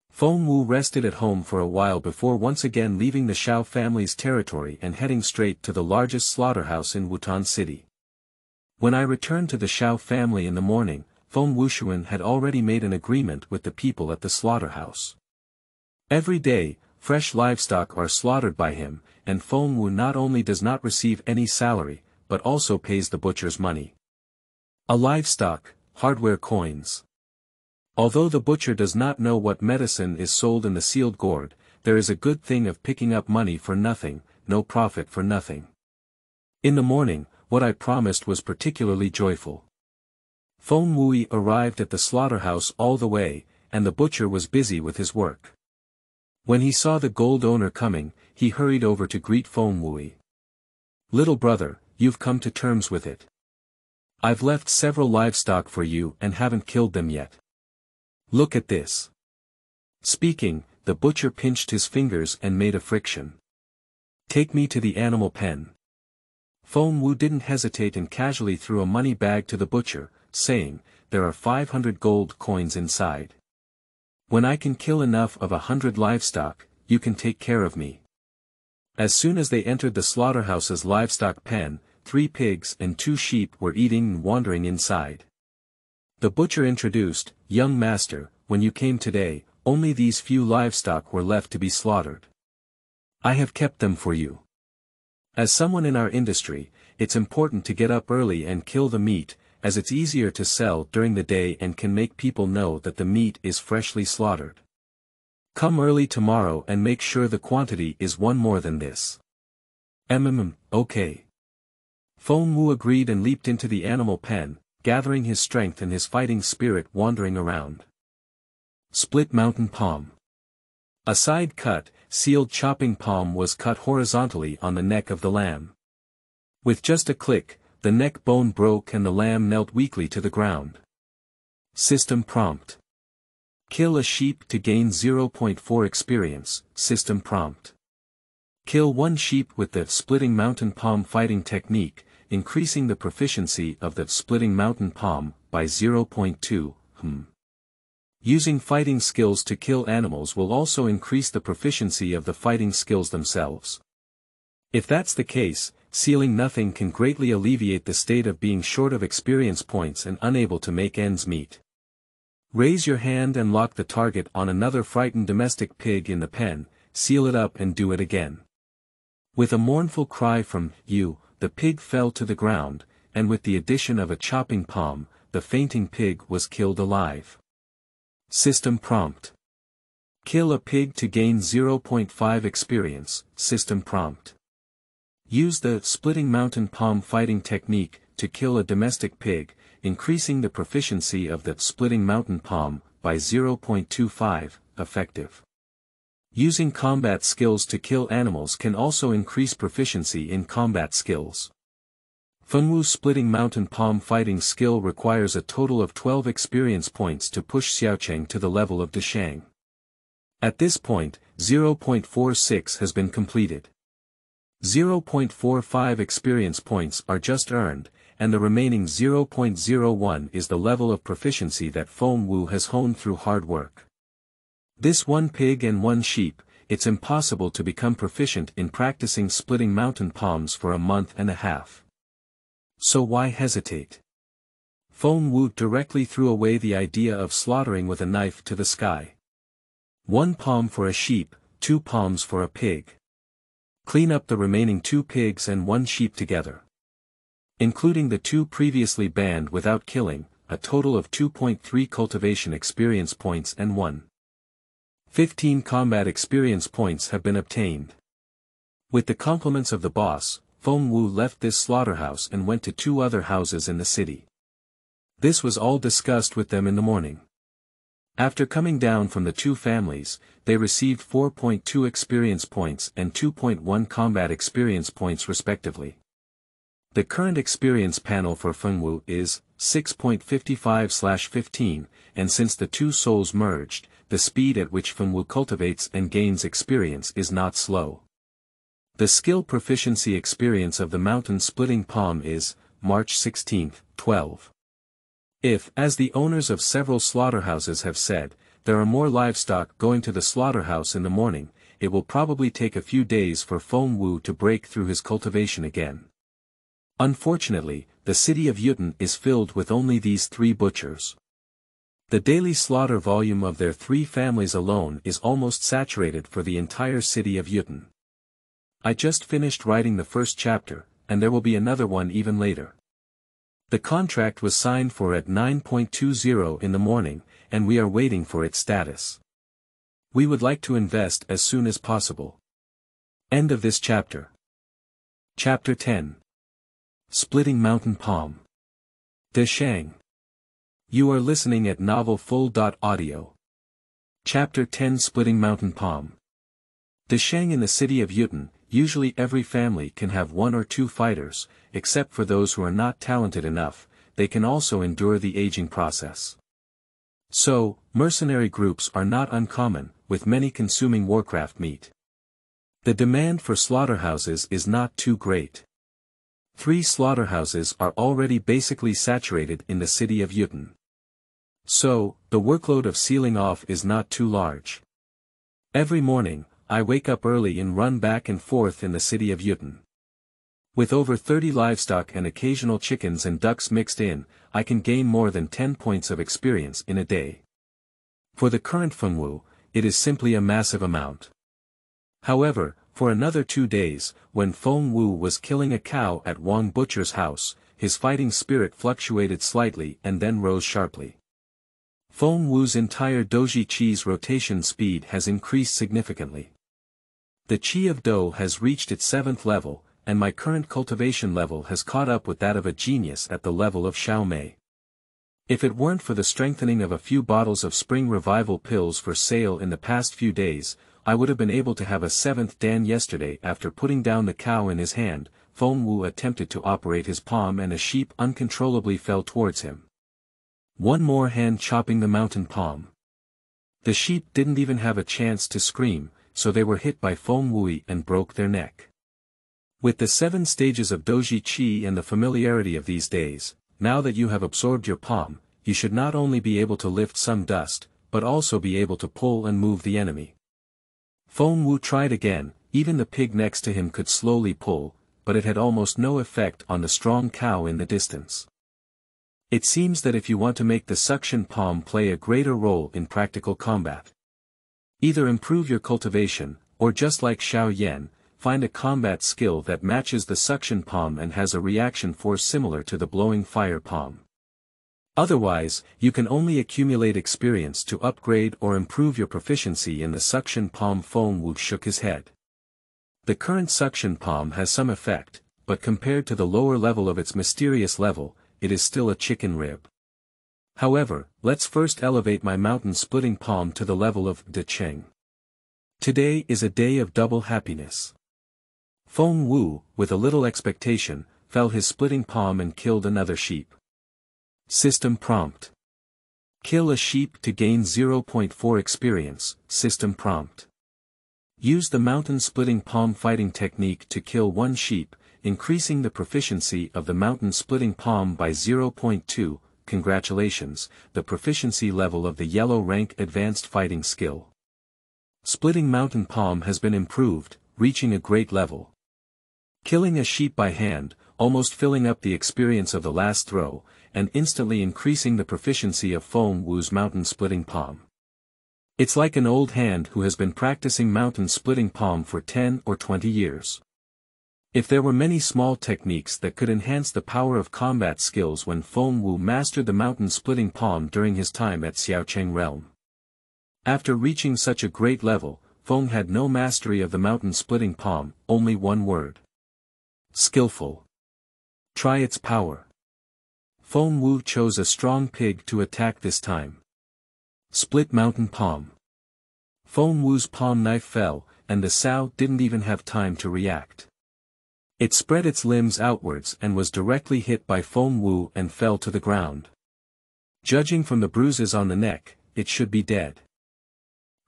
Feng Wu rested at home for a while before once again leaving the Xiao family's territory and heading straight to the largest slaughterhouse in Wutan City. When I returned to the Xiao family in the morning, Feng Wushuan had already made an agreement with the people at the slaughterhouse. Every day, fresh livestock are slaughtered by him, and Feng Wu not only does not receive any salary, but also pays the butcher's money. A livestock, hardware coins. Although the butcher does not know what medicine is sold in the sealed gourd, there is a good thing of picking up money for nothing, no profit for nothing. In the morning, what I promised was particularly joyful. Feng Wu arrived at the slaughterhouse all the way, and the butcher was busy with his work. When he saw the gold owner coming, he hurried over to greet Feng Wu. "Little brother, you've come to terms with it. I've left several livestock for you and haven't killed them yet. Look at this." Speaking, the butcher pinched his fingers and made a friction. Take me to the animal pen. Feng Wu didn't hesitate and casually threw a money bag to the butcher, saying, there are five hundred gold coins inside. When I can kill enough of a hundred livestock, you can take care of me. As soon as they entered the slaughterhouse's livestock pen, three pigs and two sheep were eating and wandering inside. The butcher introduced, young master, when you came today, only these few livestock were left to be slaughtered. I have kept them for you. As someone in our industry, it's important to get up early and kill the meat, as it's easier to sell during the day and can make people know that the meat is freshly slaughtered. Come early tomorrow and make sure the quantity is one more than this. Mm, okay. Feng Wu agreed and leaped into the animal pen, gathering his strength and his fighting spirit wandering around. Split Mountain Palm. A side cut, sealed chopping palm was cut horizontally on the neck of the lamb. With just a click, the neck bone broke and the lamb knelt weakly to the ground. System prompt. Kill a sheep to gain zero point four experience, system prompt. Kill one sheep with the Splitting Mountain Palm fighting technique, increasing the proficiency of the Splitting Mountain Palm by zero point two, hmm. Using fighting skills to kill animals will also increase the proficiency of the fighting skills themselves. If that's the case, sealing nothing can greatly alleviate the state of being short of experience points and unable to make ends meet. Raise your hand and lock the target on another frightened domestic pig in the pen, seal it up and do it again. With a mournful cry from you, the pig fell to the ground, and with the addition of a chopping palm, the fainting pig was killed alive. System prompt. Kill a pig to gain zero point five experience, system prompt. Use the Splitting Mountain Palm fighting technique to kill a domestic pig, increasing the proficiency of the Splitting Mountain Palm by zero point two five, effective. Using combat skills to kill animals can also increase proficiency in combat skills. Feng Wu's Splitting Mountain Palm fighting skill requires a total of twelve experience points to push Xiaocheng to the level of Deshang. At this point, zero point four six has been completed. zero point four five experience points are just earned, and the remaining zero point zero one is the level of proficiency that Feng Wu has honed through hard work. This one pig and one sheep, it's impossible to become proficient in practicing Splitting Mountain Palms for a month and a half. So why hesitate? Feng Wu directly threw away the idea of slaughtering with a knife to the sky. One palm for a sheep, two palms for a pig. Clean up the remaining two pigs and one sheep together. Including the two previously banned without killing, a total of two point three cultivation experience points and one point fifteen combat experience points have been obtained. With the compliments of the boss, Feng Wu left this slaughterhouse and went to two other houses in the city. This was all discussed with them in the morning. After coming down from the two families, they received four point two experience points and two point one combat experience points respectively. The current experience panel for Feng Wu is six point five five slash fifteen, and since the two souls merged, the speed at which Feng Wu cultivates and gains experience is not slow. The skill proficiency experience of the mountain splitting palm is, March sixteenth, twelve. If, as the owners of several slaughterhouses have said, there are more livestock going to the slaughterhouse in the morning, it will probably take a few days for Feng Wu to break through his cultivation again. Unfortunately, the city of Wutan is filled with only these three butchers. The daily slaughter volume of their three families alone is almost saturated for the entire city of Wutan. I just finished writing the first chapter, and there will be another one even later. The contract was signed for at nine twenty in the morning, and we are waiting for its status. We would like to invest as soon as possible. End of this chapter. Chapter ten. Splitting Mountain Palm. Deshang. You are listening at novel full dot audio. Chapter ten Splitting Mountain Palm. Deshang in the city of Wutan. Usually every family can have one or two fighters, except for those who are not talented enough, they can also endure the aging process. So, mercenary groups are not uncommon, with many consuming warcraft meat. The demand for slaughterhouses is not too great. Three slaughterhouses are already basically saturated in the city of Wutan. So, the workload of sealing off is not too large. Every morning, I wake up early and run back and forth in the city of Wutan. With over thirty livestock and occasional chickens and ducks mixed in, I can gain more than ten points of experience in a day. For the current Feng Wu, it is simply a massive amount. However, for another two days, when Feng Wu was killing a cow at Wang Butcher's house, his fighting spirit fluctuated slightly and then rose sharply. Feng Wu's entire Douji Qi's rotation speed has increased significantly. The Qi of Dou has reached its seventh level, and my current cultivation level has caught up with that of a genius at the level of Xiao Mei. If it weren't for the strengthening of a few bottles of spring revival pills for sale in the past few days, I would have been able to have a seventh dan yesterday. After putting down the cow in his hand, Feng Wu attempted to operate his palm and a sheep uncontrollably fell towards him. One more hand chopping the mountain palm. The sheep didn't even have a chance to scream, so they were hit by Feng Wu and broke their neck. With the seven stages of Douji Qi and the familiarity of these days, now that you have absorbed your palm, you should not only be able to lift some dust, but also be able to pull and move the enemy. Feng Wu tried again. Even the pig next to him could slowly pull, but it had almost no effect on the strong cow in the distance. It seems that if you want to make the suction palm play a greater role in practical combat, either improve your cultivation, or just like Xiao Yan, find a combat skill that matches the suction palm and has a reaction force similar to the blowing fire palm. Otherwise, you can only accumulate experience to upgrade or improve your proficiency in the suction palm. Feng Wu shook his head. The current suction palm has some effect, but compared to the lower level of its mysterious level, it is still a chicken rib. However, let's first elevate my mountain splitting palm to the level of De Cheng. Today is a day of double happiness. Feng Wu, with a little expectation, fell his splitting palm and killed another sheep. System prompt. Kill a sheep to gain zero point four experience. System prompt. Use the mountain splitting palm fighting technique to kill one sheep, increasing the proficiency of the mountain splitting palm by zero point two, congratulations, the proficiency level of the yellow rank advanced fighting skill. Splitting mountain palm has been improved, reaching a great level. Killing a sheep by hand, almost filling up the experience of the last throw, and instantly increasing the proficiency of Feng Wu's mountain splitting palm. It's like an old hand who has been practicing mountain splitting palm for ten or twenty years. If there were many small techniques that could enhance the power of combat skills when Feng Wu mastered the mountain splitting palm during his time at Xiaocheng Realm. After reaching such a great level, Feng had no mastery of the mountain splitting palm, only one word. Skillful. Try its power. Feng Wu chose a strong pig to attack this time. Split mountain palm. Feng Wu's palm knife fell, and the sow didn't even have time to react. It spread its limbs outwards and was directly hit by Feng Wu and fell to the ground. Judging from the bruises on the neck, it should be dead.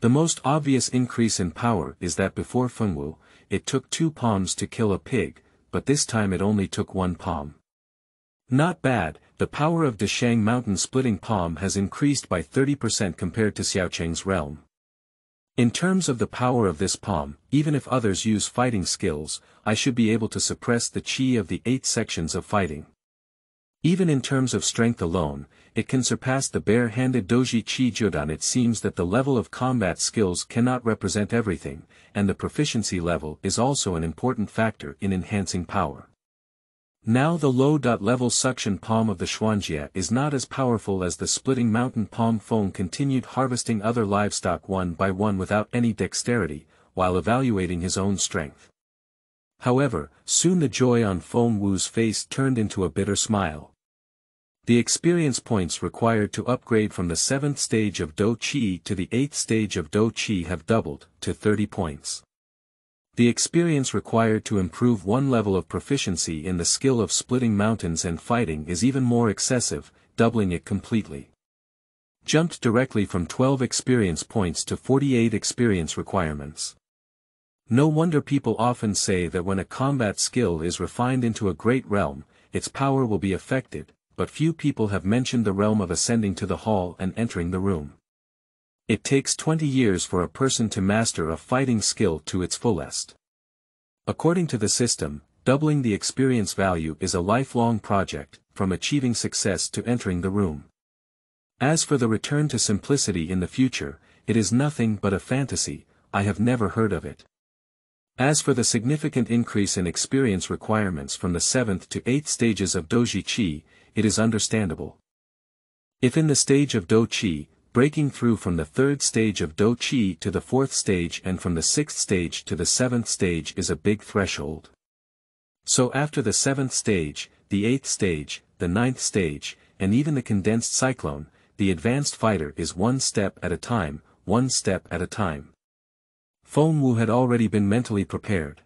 The most obvious increase in power is that before Feng Wu, it took two palms to kill a pig, but this time it only took one palm. Not bad, the power of Desheng mountain splitting palm has increased by thirty percent compared to Xiaocheng's realm. In terms of the power of this palm, even if others use fighting skills, I should be able to suppress the qi of the eight sections of fighting. Even in terms of strength alone, it can surpass the bare-handed Douji Qi Judan. It seems that the level of combat skills cannot represent everything, and the proficiency level is also an important factor in enhancing power. Now the low-level suction palm of the Xuanjia is not as powerful as the splitting mountain palm. Feng continued harvesting other livestock one by one without any dexterity, while evaluating his own strength. However, soon the joy on Feng Wu's face turned into a bitter smile. The experience points required to upgrade from the seventh stage of Dou Qi to the eighth stage of Dou Qi have doubled, to thirty points. The experience required to improve one level of proficiency in the skill of splitting mountains and fighting is even more excessive, doubling it completely. Jumped directly from twelve experience points to forty-eight experience requirements. No wonder people often say that when a combat skill is refined into a great realm, its power will be affected, but few people have mentioned the realm of ascending to the hall and entering the room. It takes twenty years for a person to master a fighting skill to its fullest. According to the system, doubling the experience value is a lifelong project, from achieving success to entering the room. As for the return to simplicity in the future, it is nothing but a fantasy, I have never heard of it. As for the significant increase in experience requirements from the seventh to eighth stages of Dou Qi, it is understandable. If in the stage of Dou Qi, breaking through from the third stage of Dou Qi to the fourth stage and from the sixth stage to the seventh stage is a big threshold. So after the seventh stage, the eighth stage, the ninth stage, and even the condensed cyclone, the advanced fighter is one step at a time, one step at a time. Feng Wu had already been mentally prepared.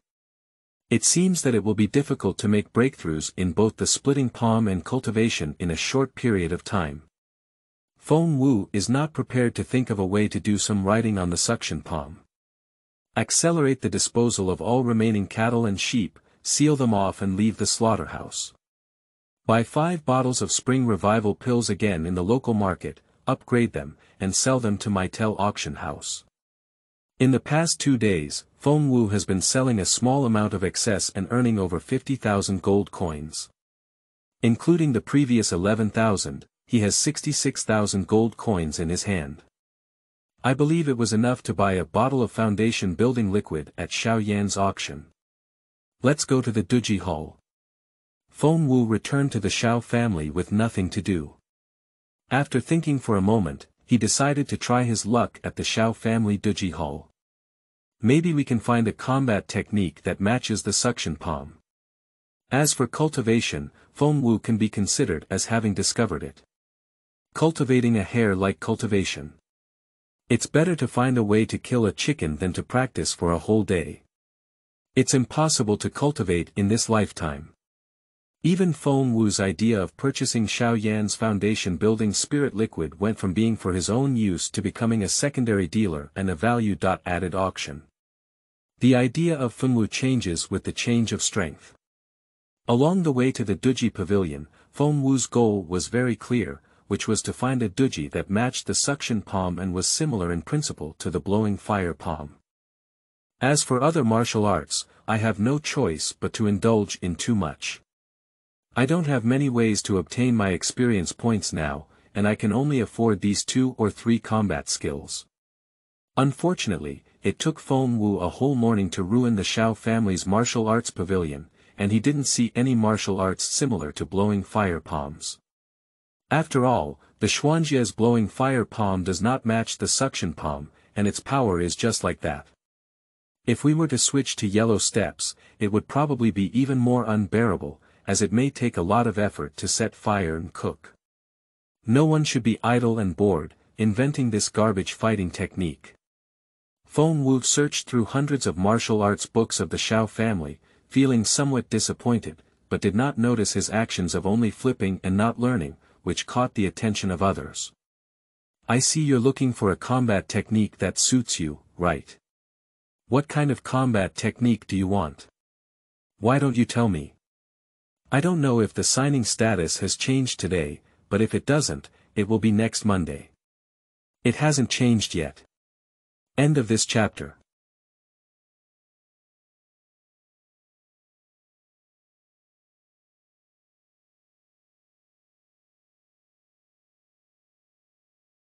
It seems that it will be difficult to make breakthroughs in both the splitting palm and cultivation in a short period of time. Feng Wu is not prepared to think of a way to do some writing on the suction palm. Accelerate the disposal of all remaining cattle and sheep, seal them off and leave the slaughterhouse. Buy five bottles of spring revival pills again in the local market, upgrade them, and sell them to Mittel Auction House. In the past two days, Feng Wu has been selling a small amount of excess and earning over fifty thousand gold coins. Including the previous eleven thousand, he has sixty-six thousand gold coins in his hand. I believe it was enough to buy a bottle of foundation building liquid at Xiao Yan's auction. Let's go to the Duji Hall. Feng Wu returned to the Xiao family with nothing to do. After thinking for a moment, he decided to try his luck at the Xiao family Duji Hall. Maybe we can find a combat technique that matches the suction palm. As for cultivation, Feng Wu can be considered as having discovered it. Cultivating a hair like cultivation. It's better to find a way to kill a chicken than to practice for a whole day. It's impossible to cultivate in this lifetime. Even Feng Wu's idea of purchasing Xiao Yan's foundation building spirit liquid went from being for his own use to becoming a secondary dealer and a value-added auction. The idea of Feng Wu changes with the change of strength. Along the way to the Duji Pavilion, Feng Wu's goal was very clear, which was to find a Duji that matched the suction palm and was similar in principle to the blowing fire palm. As for other martial arts, I have no choice but to indulge in too much. I don't have many ways to obtain my experience points now, and I can only afford these two or three combat skills. Unfortunately, it took Feng Wu a whole morning to ruin the Xiao family's martial arts pavilion, and he didn't see any martial arts similar to blowing fire palms. After all, the Xuanjia's blowing fire palm does not match the suction palm, and its power is just like that. If we were to switch to yellow steps, it would probably be even more unbearable, as it may take a lot of effort to set fire and cook. No one should be idle and bored, inventing this garbage fighting technique. Feng Wu searched through hundreds of martial arts books of the Xiao family, feeling somewhat disappointed, but did not notice his actions of only flipping and not learning, which caught the attention of others. I see you're looking for a combat technique that suits you, right? What kind of combat technique do you want? Why don't you tell me? I don't know if the signing status has changed today, but if it doesn't, it will be next Monday. It hasn't changed yet. End of this chapter.